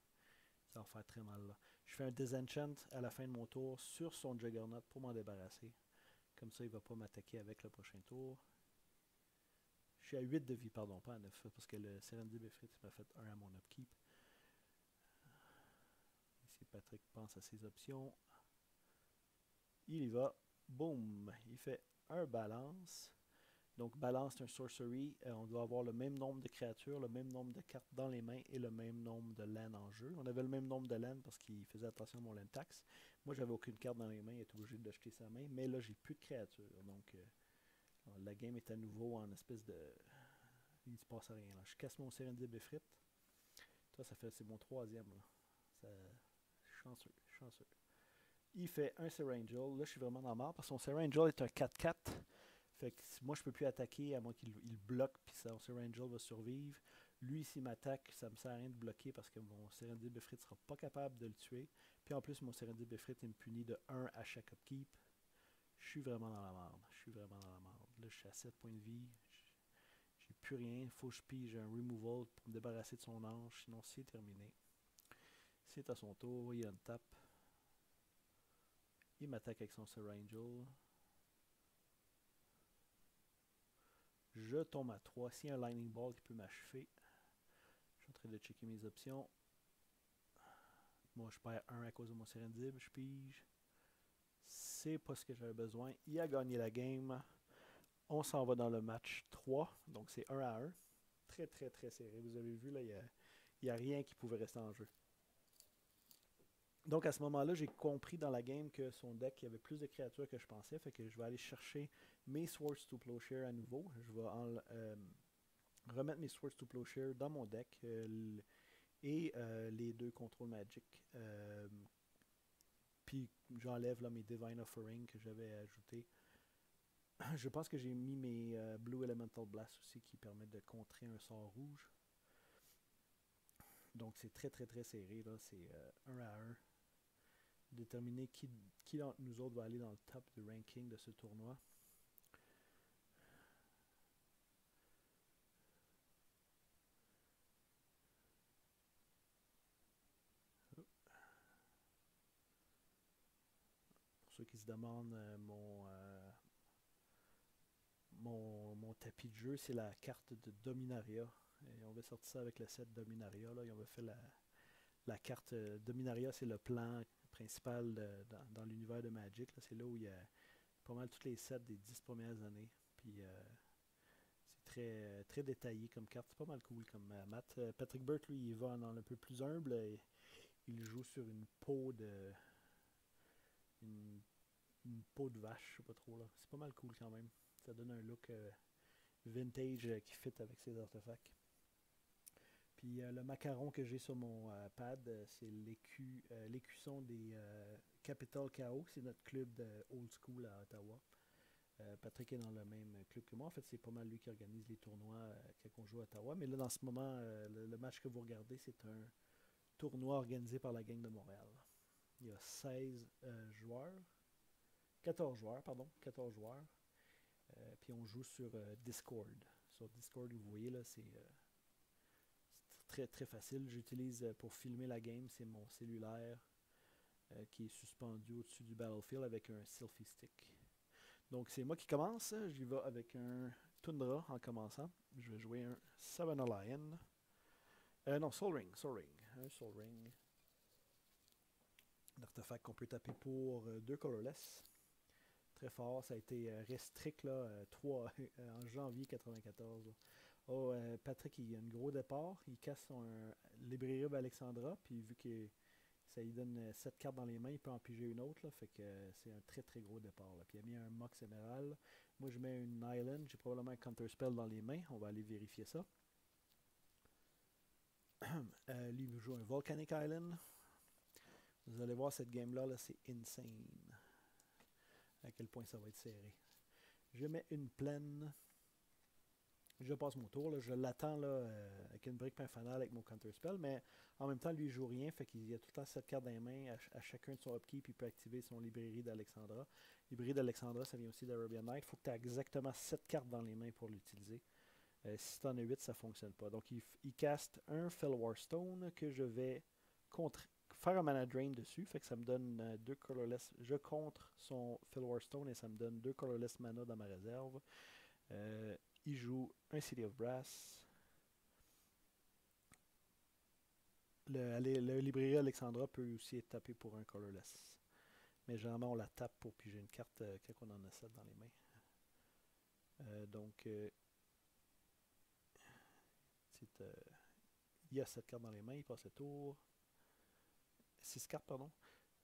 Ça va faire très mal là. Je fais un Disenchant à la fin de mon tour sur son Juggernaut pour m'en débarrasser. Comme ça, il ne va pas m'attaquer avec le prochain tour. Je suis à 8 de vie, pardon, pas à 9, parce que le Serendib Efreet m'a fait 1 à mon upkeep. Ici, Patrick pense à ses options. Il y va. Boum! Il fait un Balance. Donc, Balance, c'est un sorcery. On doit avoir le même nombre de créatures, le même nombre de cartes dans les mains et le même nombre de land en jeu. On avait le même nombre de land parce qu'il faisait attention à mon land tax. Moi, j'avais aucune carte dans les mains. Il était obligé de jeter sa main. Mais là, j'ai plus de créatures. Donc, la game est à nouveau en espèce de... Il ne se passe rien. Là. Je casse mon Serendib Efreet. Toi, ça fait... C'est mon troisième. Là. Ça... Chanceux, chanceux. Il fait un Serra Angel. Là, je suis vraiment dans la mort parce que son Serra Angel est un 4-4. Fait que moi, je peux plus attaquer à moins qu'il bloque, puis son Serra Angel va survivre. Lui, s'il m'attaque, ça me sert à rien de bloquer parce que mon Serendib Efreet ne sera pas capable de le tuer. Puis en plus, mon Serendib Efreet me punit de 1 à chaque upkeep. Je suis vraiment dans la merde. Je suis vraiment dans la merde. Là, je suis à 7 points de vie. J'ai plus rien. Il faut que je pige un removal pour me débarrasser de son ange. Sinon, c'est terminé. C'est à son tour. Il a une tape. Il m'attaque avec son Serra Angel. Je tombe à 3. S'il y a un Lightning Ball qui peut m'achever, je suis en train de checker mes options. Moi, je perds 1 à cause de mon Serendib. Je pige. C'est pas ce que j'avais besoin. Il a gagné la game. On s'en va dans le match 3. Donc, c'est 1 à 1. Très, très, très serré. Vous avez vu, là, il n'y a rien qui pouvait rester en jeu. Donc, à ce moment-là, j'ai compris dans la game que son deck, il y avait plus de créatures que je pensais. Fait que je vais aller chercher mes Swords to Plowshares à nouveau. Je vais remettre mes Swords to Plowshares dans mon deck les deux Control Magic. Puis, j'enlève mes Divine Offering que j'avais ajouté. Je pense que j'ai mis mes Blue Elemental Blast aussi qui permettent de contrer un sort rouge. Donc, c'est très, très, très serré. C'est 1 à 1. Déterminer qui d'entre nous autres va aller dans le top du ranking de ce tournoi. Oh. Pour ceux qui se demandent, mon tapis de jeu, c'est la carte de Dominaria. Et on va sortir ça avec le set Dominaria. Là, et on va faire la carte Dominaria, c'est le plan principal dans l'univers de Magic. C'est là où il y a pas mal tous les sets des 10 premières années. Puis c'est très, très détaillé comme carte. C'est pas mal cool comme mat. Patrick Burt, lui, il va en un peu plus humble. Il joue sur une peau de. Une peau de vache, je sais pas trop. C'est pas mal cool quand même. Ça donne un look vintage qui fit avec ses artefacts. Puis le macaron que j'ai sur mon pad, c'est l'écusson des Capital KO. C'est notre club de old school à Ottawa. Patrick est dans le même club que moi. En fait, c'est pas mal lui qui organise les tournois qu'on joue à Ottawa. Mais là, dans ce moment, le match que vous regardez, c'est un tournoi organisé par la gang de Montréal. Il y a 14 joueurs. Puis on joue sur Discord. Sur Discord, vous voyez, là, c'est... très très facile. J'utilise pour filmer la game, c'est mon cellulaire qui est suspendu au-dessus du battlefield avec un selfie stick. Donc c'est moi qui commence, j'y vais avec un Tundra en commençant. Je vais jouer un Savannah Lion. Non, Sol Ring. Un Sol Ring. Un artefact qu'on peut taper pour 2 colorless. Très fort, ça a été restrict là, 3 en janvier 1994. Oh, Patrick, il a un gros départ. Il casse son Library of Alexandria. Puis vu que ça lui donne 7 cartes dans les mains, il peut en piger une autre. Là, fait que c'est un très très gros départ. Là. Puis il a mis un Mox Emerald. Moi, je mets une Island. J'ai probablement un Counterspell dans les mains. On va aller vérifier ça. Lui, il joue un Volcanic Island. Vous allez voir cette game-là, c'est insane. À quel point ça va être serré. Je mets une Plaine. Je passe mon tour, là, je l'attends avec une brique pain fanal avec mon Counterspell, mais en même temps, lui, il joue rien, fait qu'il y a tout le temps 7 cartes dans les mains, à chacun de son upkeep, puis il peut activer son Librairie d'Alexandra. Librairie d'Alexandra, ça vient aussi d'Arabian Nights. Il faut que tu aies exactement 7 cartes dans les mains pour l'utiliser. Si tu en as 8, ça ne fonctionne pas. Donc, il caste un Fellwar Stone que je vais faire un Mana Drain dessus, fait que ça me donne 2 colorless. Je contre son Fellwar Stone et ça me donne 2 colorless mana dans ma réserve. Il joue un City of Brass. Le Librairie Alexandra peut aussi être tapé pour un colorless. Mais généralement, on la tape pour piger une carte quand on en a 7 dans les mains. Il y a 7 cartes dans les mains, il passe le tour. 6 cartes, pardon.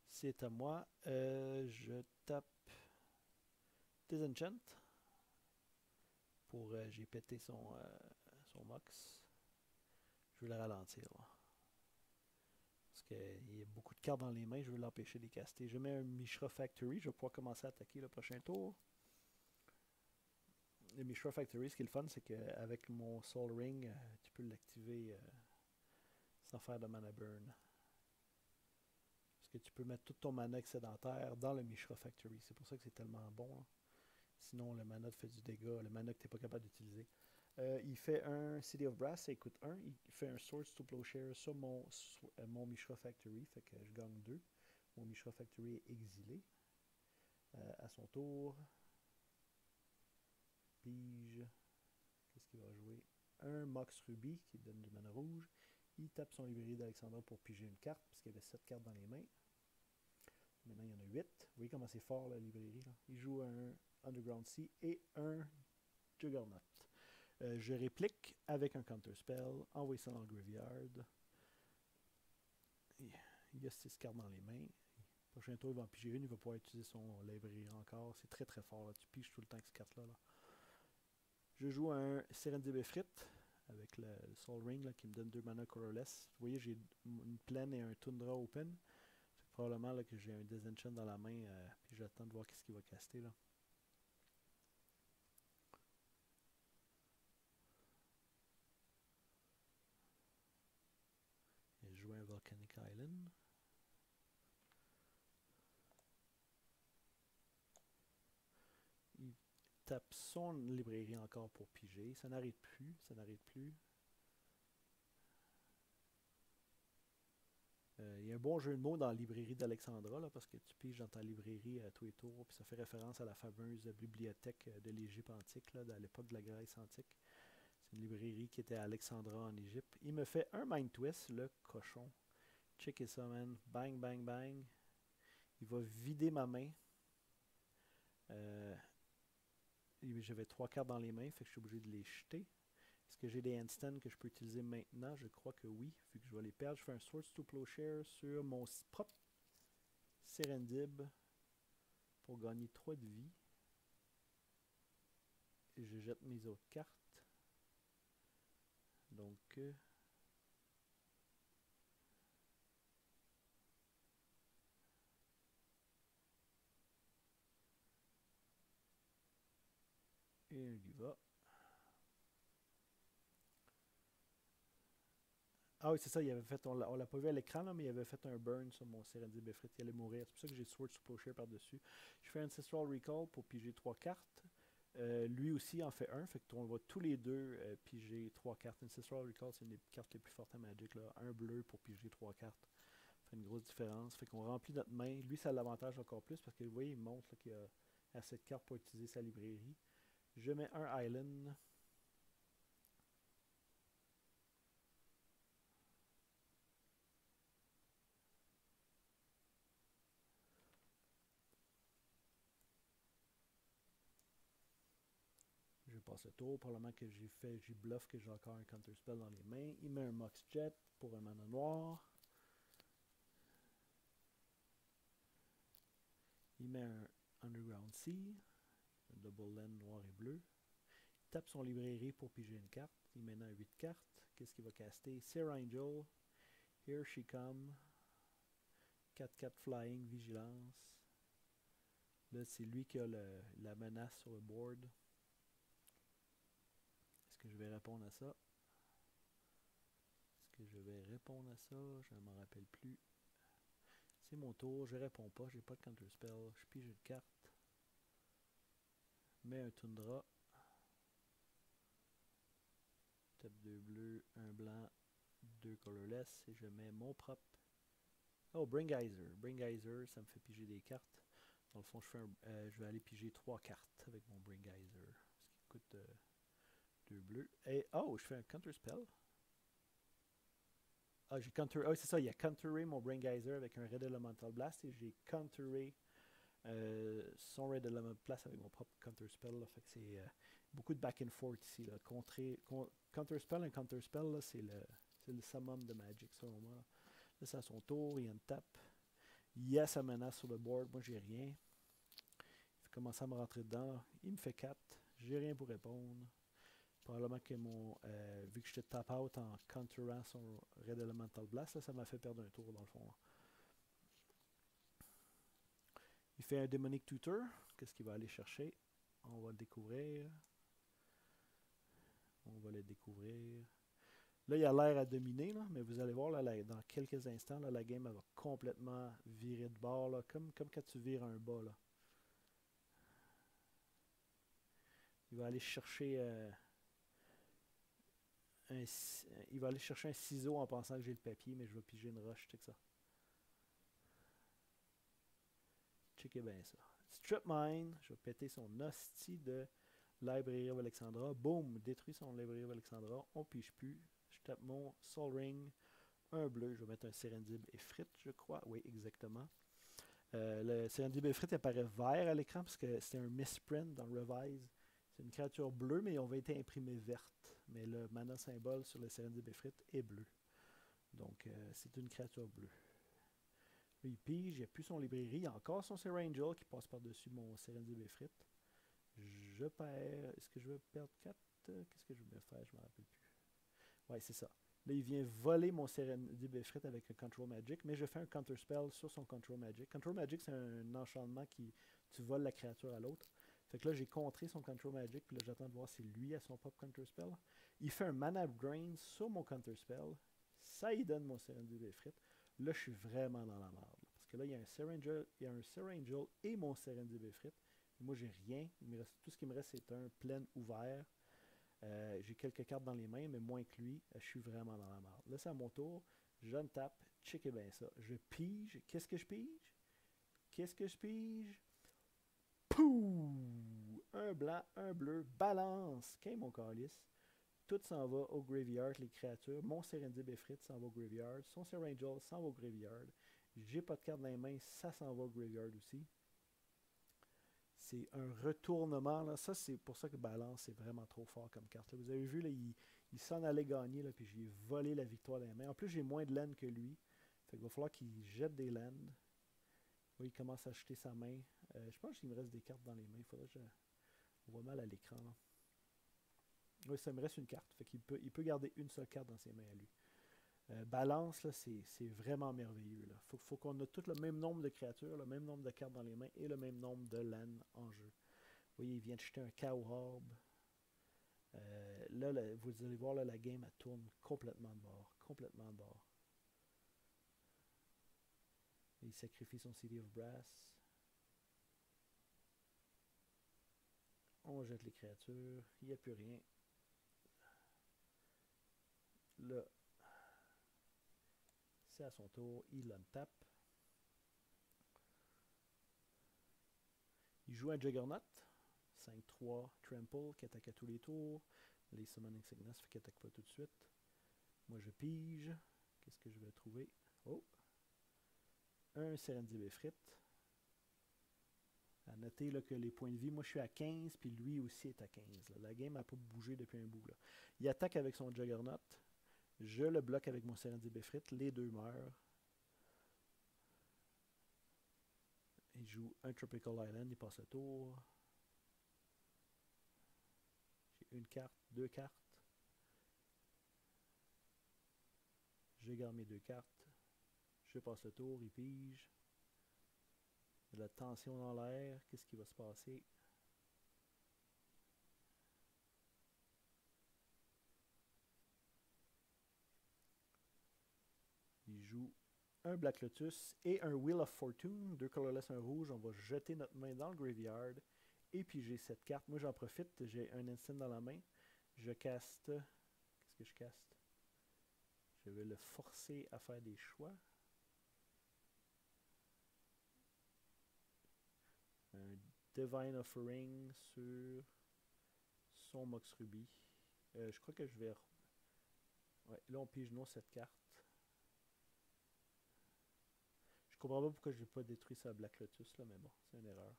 C'est à moi. Je tape Disenchant. J'ai pété son Mox. Je veux le ralentir. Là. Parce qu'il y a beaucoup de cartes dans les mains, je veux l'empêcher de les caster. Je mets un Mishra Factory, je vais pouvoir commencer à attaquer le prochain tour. Le Mishra Factory, ce qui est le fun, c'est qu'avec mon Sol Ring, tu peux l'activer sans faire de mana burn. Parce que tu peux mettre tout ton mana excédentaire dans le Mishra Factory. C'est pour ça que c'est tellement bon. Là. Sinon, le mana te fait du dégât, le mana que tu n'es pas capable d'utiliser. Il fait un City of Brass, ça coûte 1. Il fait un Swords to Plowshares sur mon Mishra Factory, fait que je gagne 2. Mon Mishra Factory est exilé. À son tour, pige. Qu'est-ce qu'il va jouer? Un Mox Ruby qui donne du mana rouge. Il tape son Librairie d'Alexandra pour piger une carte, parce qu'il y avait 7 cartes dans les mains. Maintenant, il y en a 8. Vous voyez comment c'est fort la Librairie. Là? Il joue un Underground Sea et un Juggernaut. Je réplique avec un Counterspell, envoie ça dans le graveyard. Il y a 6 cartes dans les mains. Le prochain tour, il va en piger une, il va pouvoir utiliser son librairie encore. C'est très très fort, là. Tu piges tout le temps avec cette carte-là. Là. Je joue un Serendib Efreet avec le Sol Ring là, qui me donne 2 mana colorless. Vous voyez, j'ai une plaine et un Tundra open. C'est probablement là, que j'ai un Disenchant dans la main, puis j'attends de voir qu'est-ce qu'il va caster. Là. Jouer un Volcanic Island. Il tape son librairie encore pour piger. Ça n'arrête plus, ça n'arrête plus. Il y a un bon jeu de mots dans la Librairie d'Alexandra, parce que tu piges dans ta librairie à tous les tours, puis ça fait référence à la fameuse bibliothèque de l'Égypte antique, là, à l'époque de la Grèce antique. C'est une librairie qui était à Alexandra en Égypte. Il me fait un Mind Twist, le cochon. Check ça, man. Bang, bang, bang. Il va vider ma main. J'avais 3 cartes dans les mains, fait que je suis obligé de les jeter. Est-ce que j'ai des handstands que je peux utiliser maintenant? Je crois que oui, vu que je vais les perdre. Je fais un Swords to Plowshare sur mon propre Serendib pour gagner 3 de vie. Et je jette mes autres cartes. Donc, et il y va. Ah oui, c'est ça, il avait fait, on l'a pas vu à l'écran, mais il avait fait un burn sur mon Serendib Efreet, il allait mourir. C'est pour ça que j'ai Swords to Plowshare par-dessus. Je fais Ancestral Recall pour piger 3 cartes. Lui aussi en fait un, fait que on va tous les deux piger 3 cartes. Ancestral Recall, c'est une des cartes les plus fortes à Magic, là. Un bleu pour piger 3 cartes. Ça fait une grosse différence. Fait qu'on remplit notre main. Lui, ça a l'avantage encore plus parce que vous voyez, il montre qu'il a assez de cartes pour utiliser sa librairie. Je mets un Island. Passe le tour, probablement que j'ai bluff que j'ai encore un Counterspell dans les mains. Il met un Mox Jet pour un mana noir. Il met un Underground Sea, un double land noir et bleu. Il tape son librairie pour piger une carte. Il met maintenant 8 cartes. Qu'est-ce qu'il va caster? Serra Angel, Here She Come, 4-4 Flying, Vigilance. Là, c'est lui qui a la menace sur le board. que je vais répondre à ça? Je ne m'en rappelle plus. C'est mon tour, je réponds pas, j'ai pas de Counterspell, je pige une carte. Mets un Tundra. Tape 2 bleus, 1 blanc, 2 colorless, et je mets mon propre. Oh, Bring Geyser, ça me fait piger des cartes. Dans le fond, je vais aller piger 3 cartes avec mon Bring Geyser, ce qui coûte 2 bleus. Et oh, je fais un Counterspell. Ah, j'ai counteré. Ah, c'est ça, il a counteré mon Brain Geyser avec un Red Elemental Blast et j'ai counteré son Red Elemental Blast avec mon propre Counterspell. Là. Fait que c'est beaucoup de back and forth ici. Là. Counterspell, un Counterspell, c'est le summum de Magic, selon moi. Là, c'est à son tour, il y a une tape. Il y a sa menace sur le board. Moi, j'ai rien. Il commence à me rentrer dedans. Là. Il me fait 4. J'ai rien pour répondre. Probablement que mon vu que j'étais tap out en counterant son Red Elemental Blast, là, ça m'a fait perdre un tour dans le fond. Là. Il fait un Demonic Tutor. Qu'est-ce qu'il va aller chercher? On va le découvrir. Là, il a l'air à dominer, là, mais vous allez voir là, dans quelques instants, là, la game elle va complètement virer de bord, là, comme quand tu vires un bas. Là. Il va aller chercher. Il va aller chercher un ciseau en pensant que j'ai le papier, mais je vais piger une roche, check ça. Checkez bien ça. Strip mine, je vais péter son hostie de Library of Alexandria. Boom, détruit son Library of Alexandria, on pige plus. Je tape mon Sol Ring, un bleu, je vais mettre un Serendib Efreet, je crois. Oui, exactement. Le Serendib Efreet apparaît vert à l'écran parce que c'était un misprint dans Revise. C'est une créature bleue, mais on va être imprimé verte. Mais le mana symbole sur le Serendib Efreet est bleu. Donc, c'est une créature bleue. Lui, il pige, il n'y a plus son librairie. Il y a encore son Serra Angel qui passe par-dessus mon Serendib Efreet. Je perds... Est-ce que je veux perdre 4? Qu'est-ce que je voulais faire? Je ne me rappelle plus. Ouais, c'est ça. Là, il vient voler mon Serendib Efreet avec un Control Magic, mais je fais un Counterspell sur son Control Magic. Control Magic, c'est un enchantement qui... Tu voles la créature à l'autre. Fait que là, j'ai contré son Control Magic, puis là, j'attends de voir si lui a son pop Counterspell. Il fait un Mana Drain sur mon Counterspell. Ça, il donne mon Serendib Efreet. Là, je suis vraiment dans la merde. Là, parce que là, il y a un Serra Angel et mon Serendib Efreet. Moi, j'ai rien. Tout ce qui me reste, c'est un Plaine ouvert. J'ai quelques cartes dans les mains, mais moins que lui. Je suis vraiment dans la merde. Là, c'est à mon tour. Je ne tape. Checkez bien ça. Je pige. Qu'est-ce que je pige? Pouh! Un blanc, un bleu, balance! Qu'est mon calice? Tout s'en va au graveyard, les créatures. Mon Serendib Efreet s'en va au graveyard. Son Serra Angel s'en va au graveyard. J'ai pas de carte dans les mains, ça s'en va au graveyard aussi. C'est un retournement. Là. Ça, c'est pour ça que Balance est vraiment trop fort comme carte. Là, vous avez vu, là, il s'en allait gagner, là, puis j'ai volé la victoire dans les mains. En plus, j'ai moins de land que lui. Fait qu'il va falloir qu'il jette des lands. Oui, il commence à acheter sa main. Je pense qu'il me reste des cartes dans les mains. Il faudrait que on voit mal à l'écran. Oui, ça me reste une carte. Fait qu'il peut garder une seule carte dans ses mains à lui. Balance, là, c'est vraiment merveilleux. Il faut qu'on ait tout le même nombre de créatures, le même nombre de cartes dans les mains et le même nombre de LAN en jeu. Vous voyez, il vient de jeter un Cow Orb. Là, vous allez voir, là, la game, elle tourne complètement de bord. Il sacrifie son City of Brass. On jette les créatures. Il n'y a plus rien. Là, c'est à son tour. Il on tape. Il joue un Juggernaut. 5-3, Trample, qui attaque à tous les tours. Les Summoning Sickness, qui n'attaque pas tout de suite. Moi, je pige. Qu'est-ce que je vais trouver? Oh! Un Serendib Efreet. À noter là, que les points de vie, moi je suis à 15, puis lui aussi est à 15. Là. La game n'a pas bougé depuis un bout. Là. Il attaque avec son Juggernaut. Je le bloque avec mon Serendib Efreet. Les deux meurent. Il joue un Tropical Island. Il passe le tour. J'ai une carte, deux cartes. Je garde mes deux cartes. Je passe le tour, il pige. Il y a de la tension dans l'air. Qu'est-ce qui va se passer? un Black Lotus et un Wheel of Fortune, deux colorless, un rouge. On va jeter notre main dans le graveyard et puis j'ai cette carte. Moi j'en profite, j'ai un instant dans la main. Je caste. Qu'est-ce que je caste? Je vais le forcer à faire des choix. Un Divine Offering sur son Mox Ruby. Je crois que je vais... Ouais, là on pige non cette carte. Je comprends pas pourquoi je n'ai pas détruit sa Black Lotus, là, mais bon, c'est une erreur.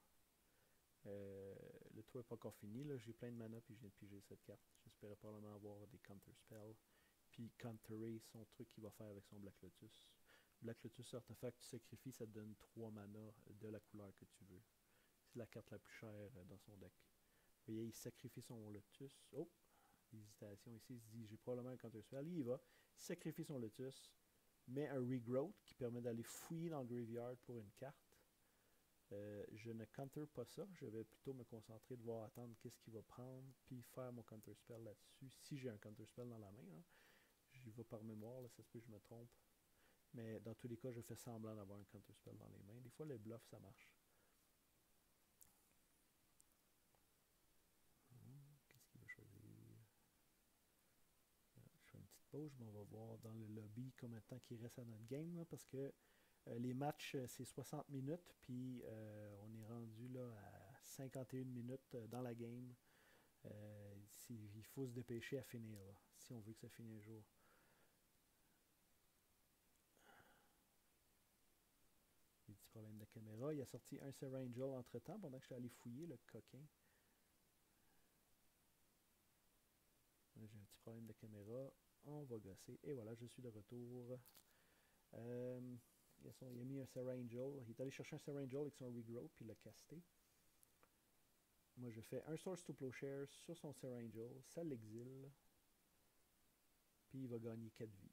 Le tour n'est pas encore fini, là, j'ai plein de mana puis je viens de piger cette carte. J'espérais probablement avoir des Counterspell. Puis counterer son truc qu'il va faire avec son Black Lotus. Black Lotus Artefact, tu sacrifies, ça te donne 3 mana de la couleur que tu veux. C'est la carte la plus chère dans son deck. Vous voyez, il sacrifie son Lotus. Oh! Hésitation ici, il se dit, j'ai probablement un Counterspell. Il y va, il sacrifie son Lotus, met un Regrowth qui permet d'aller fouiller dans le graveyard pour une carte. Je ne counter pas ça, je vais plutôt me concentrer de voir attendre qu'est-ce qu'il va prendre, puis faire mon Counterspell là-dessus, si j'ai un Counterspell dans la main. Hein. J'y vais par mémoire, là, ça se peut que je me trompe. Mais dans tous les cas, je fais semblant d'avoir un Counterspell dans les mains. Des fois, les bluffs, ça marche. Qu'est-ce qu'il va choisir? Je fais une petite pause, mais on va voir dans le lobby combien de temps qu'il reste à notre game, là, parce que les matchs, c'est 60 minutes, puis on est rendu là à 51 minutes dans la game. Il faut se dépêcher à finir, là, si on veut que ça finisse un jour. Il y a des petits problèmes de caméra. Il a sorti un Serra Angel entre-temps, pendant que je suis allé fouiller, le coquin. J'ai un petit problème de caméra. On va gosser. Et voilà, je suis de retour. Il a mis un Serra Angel. Il est allé chercher un Serra Angel avec son Regrowth, puis il l'a casté. Moi, je fais un Swords to Plowshares sur son Serra Angel. Ça l'exile. Puis il va gagner 4 vies.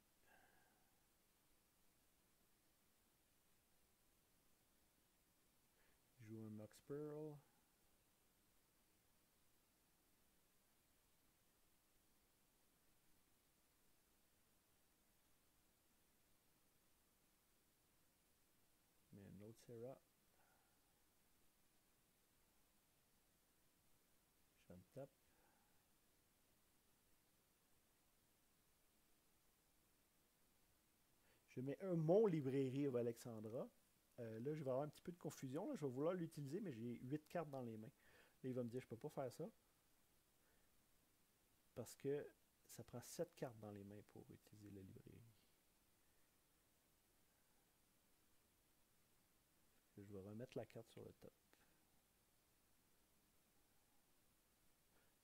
Il joue un Mox Pearl. Mais un autre Serra. Je me tape. Je mets mon Library of Alexandria. Là, je vais avoir un petit peu de confusion. Là. Je vais vouloir l'utiliser, mais j'ai 8 cartes dans les mains. Là, il va me dire, je peux pas faire ça. Parce que ça prend 7 cartes dans les mains pour utiliser la librairie. Je vais remettre la carte sur le top.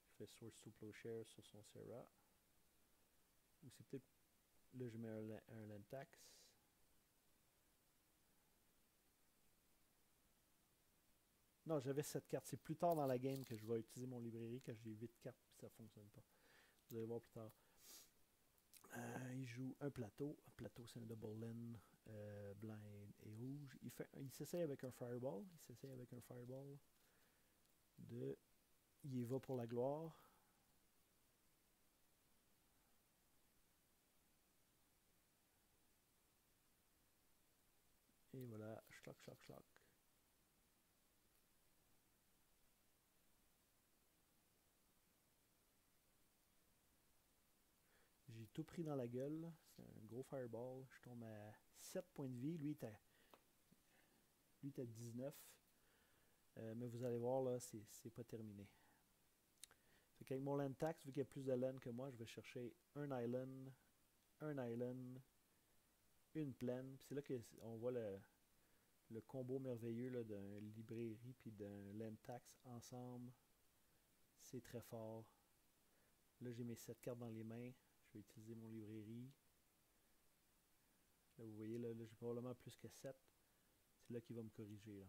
Je fais Swords to Plowshares sur son Serra. Ou c'est peut-être... Là, je mets un Land Tax. Non, j'avais cette carte. C'est plus tard dans la game que je vais utiliser mon librairie quand j'ai 8 cartes et ça ne fonctionne pas. Vous allez voir plus tard. Il joue un plateau. Un plateau, c'est un double land. Blanc et rouge. Il s'essaye avec un Fireball. Il s'essaye avec un Fireball. Il y va pour la gloire. Et voilà. Schlock, schlock, schlock. J'ai tout pris dans la gueule. C'est un gros Fireball. Je tombe à 7 points de vie. Lui, il est à 19. Mais vous allez voir, là, c'est pas terminé. Fait qu'avec mon Land Tax, vu qu'il y a plus de land que moi, je vais chercher un Island, une plaine. C'est là qu'on voit le combo merveilleux d'un librairie puis d'un Land Tax ensemble. C'est très fort. Là, j'ai mes 7 cartes dans les mains. Je vais utiliser mon librairie. Là, vous voyez, là j'ai probablement plus que 7. C'est là qu'il va me corriger. Là.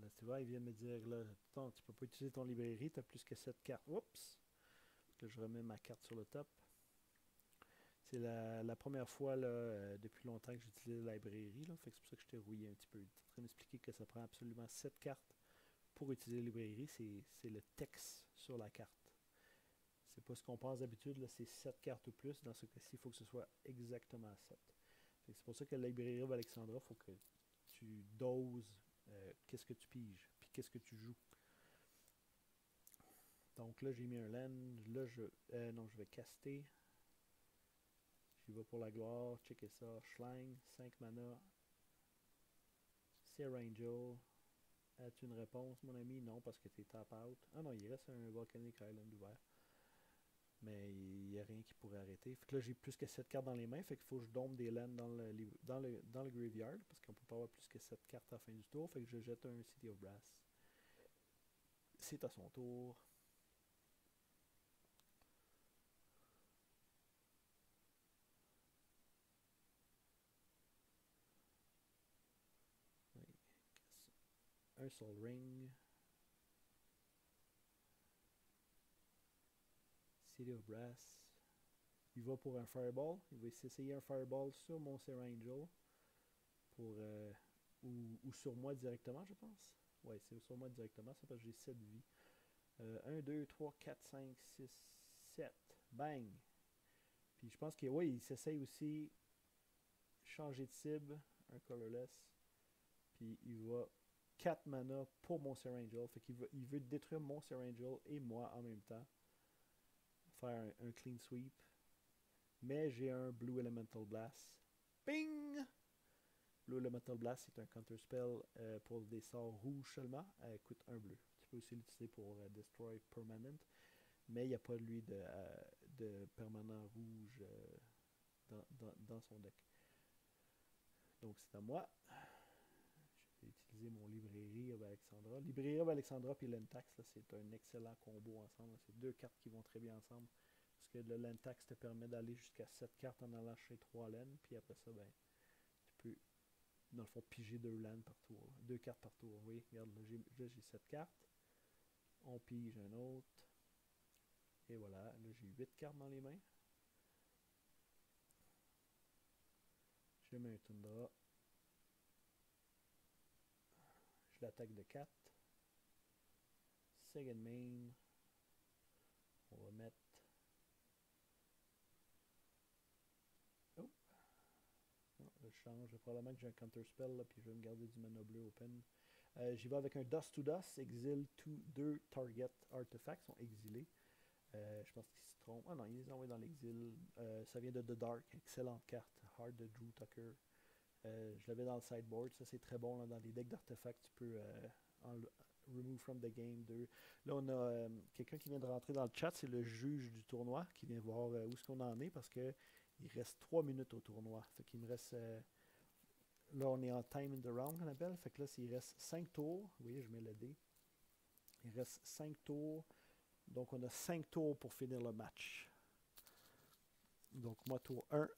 Là, tu vois, il vient me dire, là, attends, tu peux pas utiliser ton librairie, tu as plus que 7 cartes. Oups! Là, je remets ma carte sur le top. C'est la première fois là, depuis longtemps que j'utilise la librairie. Là, fait que c'est pour ça que je t'ai rouillé un petit peu. Tu es en train d'expliquer que ça prend absolument 7 cartes pour utiliser la librairie. C'est le texte sur la carte. C'est pas ce qu'on pense d'habitude, c'est 7 cartes ou plus. Dans ce cas-ci, il faut que ce soit exactement 7. C'est pour ça que la librairie of Alexandria, il faut que tu doses qu'est-ce que tu piges, puis qu'est-ce que tu joues. Donc là, j'ai mis un land. Là, je vais caster. J'y vais pour la gloire. Checker ça. Schlang, 5 mana. Serra Angel. As-tu une réponse, mon ami? Non, parce que t'es tap out. Ah non, il reste un Volcanic Island ouvert. Mais il n'y a rien qui pourrait arrêter. Fait que là, j'ai plus que 7 cartes dans les mains. Fait qu'il faut que je dompe des lands dans le graveyard. Parce qu'on ne peut pas avoir plus que 7 cartes à la fin du tour. Fait que je jette un City of Brass. C'est à son tour. Un Sol Ring. City of Brass. Il va pour un Fireball. Il va essayer un Fireball sur mon Serra Angel. Pour, ou sur moi directement, je pense. Ouais, c'est sur moi directement. C'est parce que j'ai 7 vies. 1, 2, 3, 4, 5, 6, 7. Bang! Puis je pense qu'il il s'essaye aussi changer de cible. Un colorless. Puis il va 4 mana pour mon Serra Angel. Fait qu'il veut détruire mon Serra Angel et moi en même temps. Faire un clean sweep. Mais j'ai un Blue Elemental Blast. Ping! Blue Elemental Blast, c'est un Counterspell pour des sorts rouges seulement. Elle coûte 1 bleu. Tu peux aussi l'utiliser pour Destroy Permanent. Mais il n'y a pas lui de permanent rouge dans son deck. Donc c'est à moi. Utiliser mon Librairie of Alexandria. Librairie of Alexandria et Land Tax, c'est un excellent combo ensemble. C'est deux cartes qui vont très bien ensemble. Parce que le Land Tax te permet d'aller jusqu'à 7 cartes en allant chez 3 laines. Puis après ça, ben, tu peux, dans le fond, piger 2 laines par tour. 2 cartes par tour. Oui, regarde, là j'ai 7 cartes. On pige un autre. Et voilà, là j'ai 8 cartes dans les mains. Je mets un Tundra. L'attaque de 4. Second main. On va mettre... Oh! Non, je change. Probablement que j'ai un Counterspell, là, puis je vais me garder du mana bleu open. J'y vais avec un Dust to Dust. Exile 2 Target Artifacts sont exilés. Je pense qu'ils se trompent. Ah non, ils les ont envoyés dans l'exil. Ça vient de The Dark. Excellente carte. Heart de Drew Tucker. Je l'avais dans le sideboard, ça c'est très bon, là, dans les decks d'artefacts, tu peux remove from the game 2. Là on a quelqu'un qui vient de rentrer dans le chat, c'est le juge du tournoi, qui vient voir où est-ce qu'on en est, parce qu'il reste 3 minutes au tournoi. Fait qu'il me reste, là on est en time in the round qu'on appelle, fait que là il reste 5 tours, vous voyez je mets le dé, il reste 5 tours, donc on a 5 tours pour finir le match. Donc moi tour 1.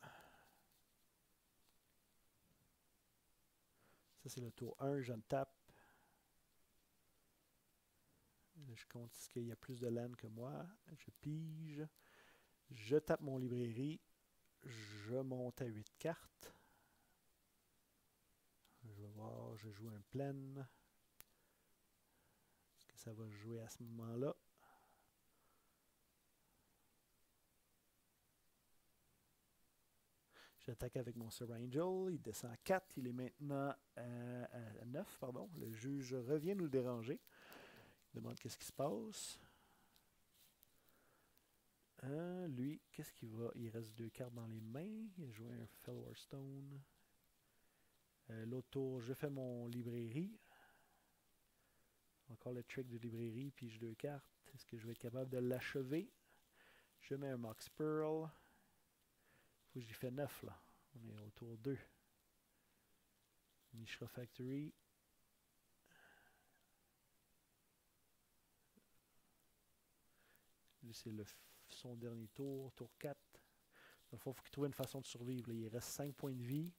Ça, c'est le tour 1, je le tape. Je compte ce qu'il y a plus de laine que moi. Je pige. Je tape mon librairie. Je monte à 8 cartes. Je vais voir, je joue un plein. Est-ce que ça va jouer à ce moment-là? J'attaque avec mon Serra Angel, il descend à 4, il est maintenant à 9, pardon. Le juge revient nous le déranger. Il demande qu'est-ce qui se passe. Lui, qu'est-ce qu'il va? Il reste 2 cartes dans les mains. Il a joué un Fellwar Stone. L'autre tour, je fais mon librairie. Encore le trick de librairie, puis j'ai 2 cartes. Est-ce que je vais être capable de l'achever? Je mets un Mox Pearl. J'ai fait 9 là. On est au tour 2. Mishra Factory. C'est son dernier tour, tour 4. Dans le fond, il faut qu'il trouve une façon de survivre. Là, il reste 5 points de vie.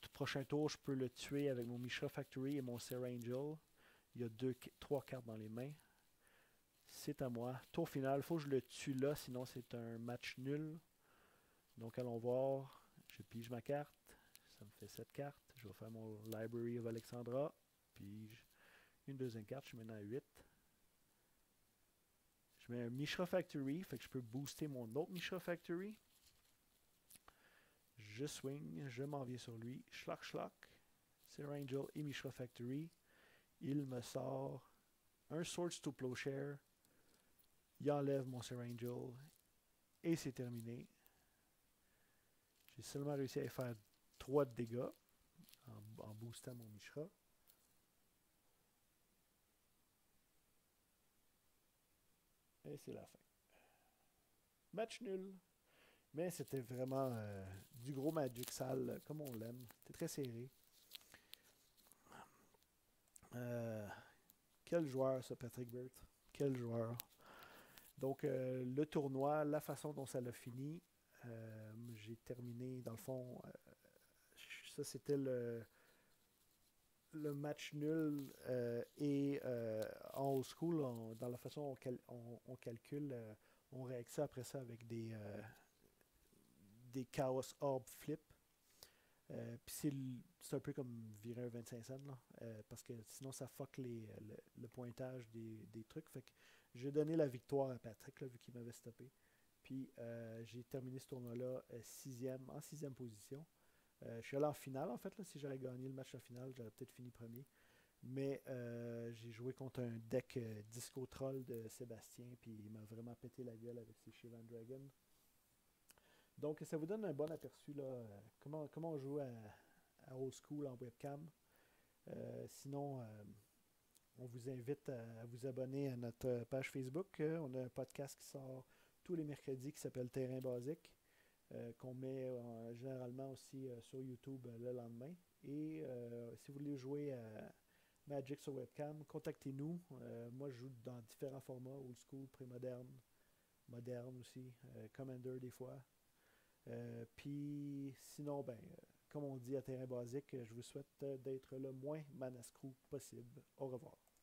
Tout prochain tour, je peux le tuer avec mon Mishra Factory et mon Serra Angel. Il y a 3 cartes dans les mains. C'est à moi. Tour final, il faut que je le tue là, sinon c'est un match nul. Donc allons voir, je pige ma carte, ça me fait 7 cartes, je vais faire mon Library of Alexandria, pige une deuxième carte, je suis maintenant à 8. Je Je mets un Mishra Factory, fait que je peux booster mon autre Mishra Factory. Je swing, je m'en viens sur lui. Schlock, schlock. Serra Angel et Mishra Factory. Il me sort un Swords to Plowshare. Il enlève mon Serra Angel. Et c'est terminé. J'ai seulement réussi à faire 3 de dégâts en boostant mon Mishra. Et c'est la fin. Match nul. Mais c'était vraiment du gros Magic sale, comme on l'aime. C'était très serré. Quel joueur, ce Patrick Burt. Quel joueur. Donc, le tournoi, la façon dont ça l'a fini, j'ai terminé, dans le fond, ça c'était le match nul et en old school, dans la façon on calcule, on réacte ça après ça avec des Chaos Orb Flip. Puis c'est un peu comme virer un 25 cents, là, parce que sinon ça fuck le pointage des trucs. Fait que j'ai donné la victoire à Patrick, là, vu qu'il m'avait stoppé. Puis j'ai terminé ce tournoi-là en 6e position. Je suis allé en finale, en fait. Là, si j'avais gagné le match en finale, j'aurais peut-être fini premier. Mais j'ai joué contre un deck Disco Troll de Sébastien, puis il m'a vraiment pété la gueule avec ses Shivan Dragon. Donc, ça vous donne un bon aperçu, là, comment on joue à old school en webcam. Sinon, on vous invite à vous abonner à notre page Facebook. On a un podcast qui sort tous les mercredis qui s'appelle Terrain Basique, qu'on met généralement aussi sur YouTube le lendemain. Et si vous voulez jouer à Magic sur webcam, contactez-nous. Moi, je joue dans différents formats, old school, pré-moderne, moderne aussi, Commander des fois. Puis sinon, ben, comme on dit à Terrain Basique, je vous souhaite d'être le moins manascrew possible. Au revoir.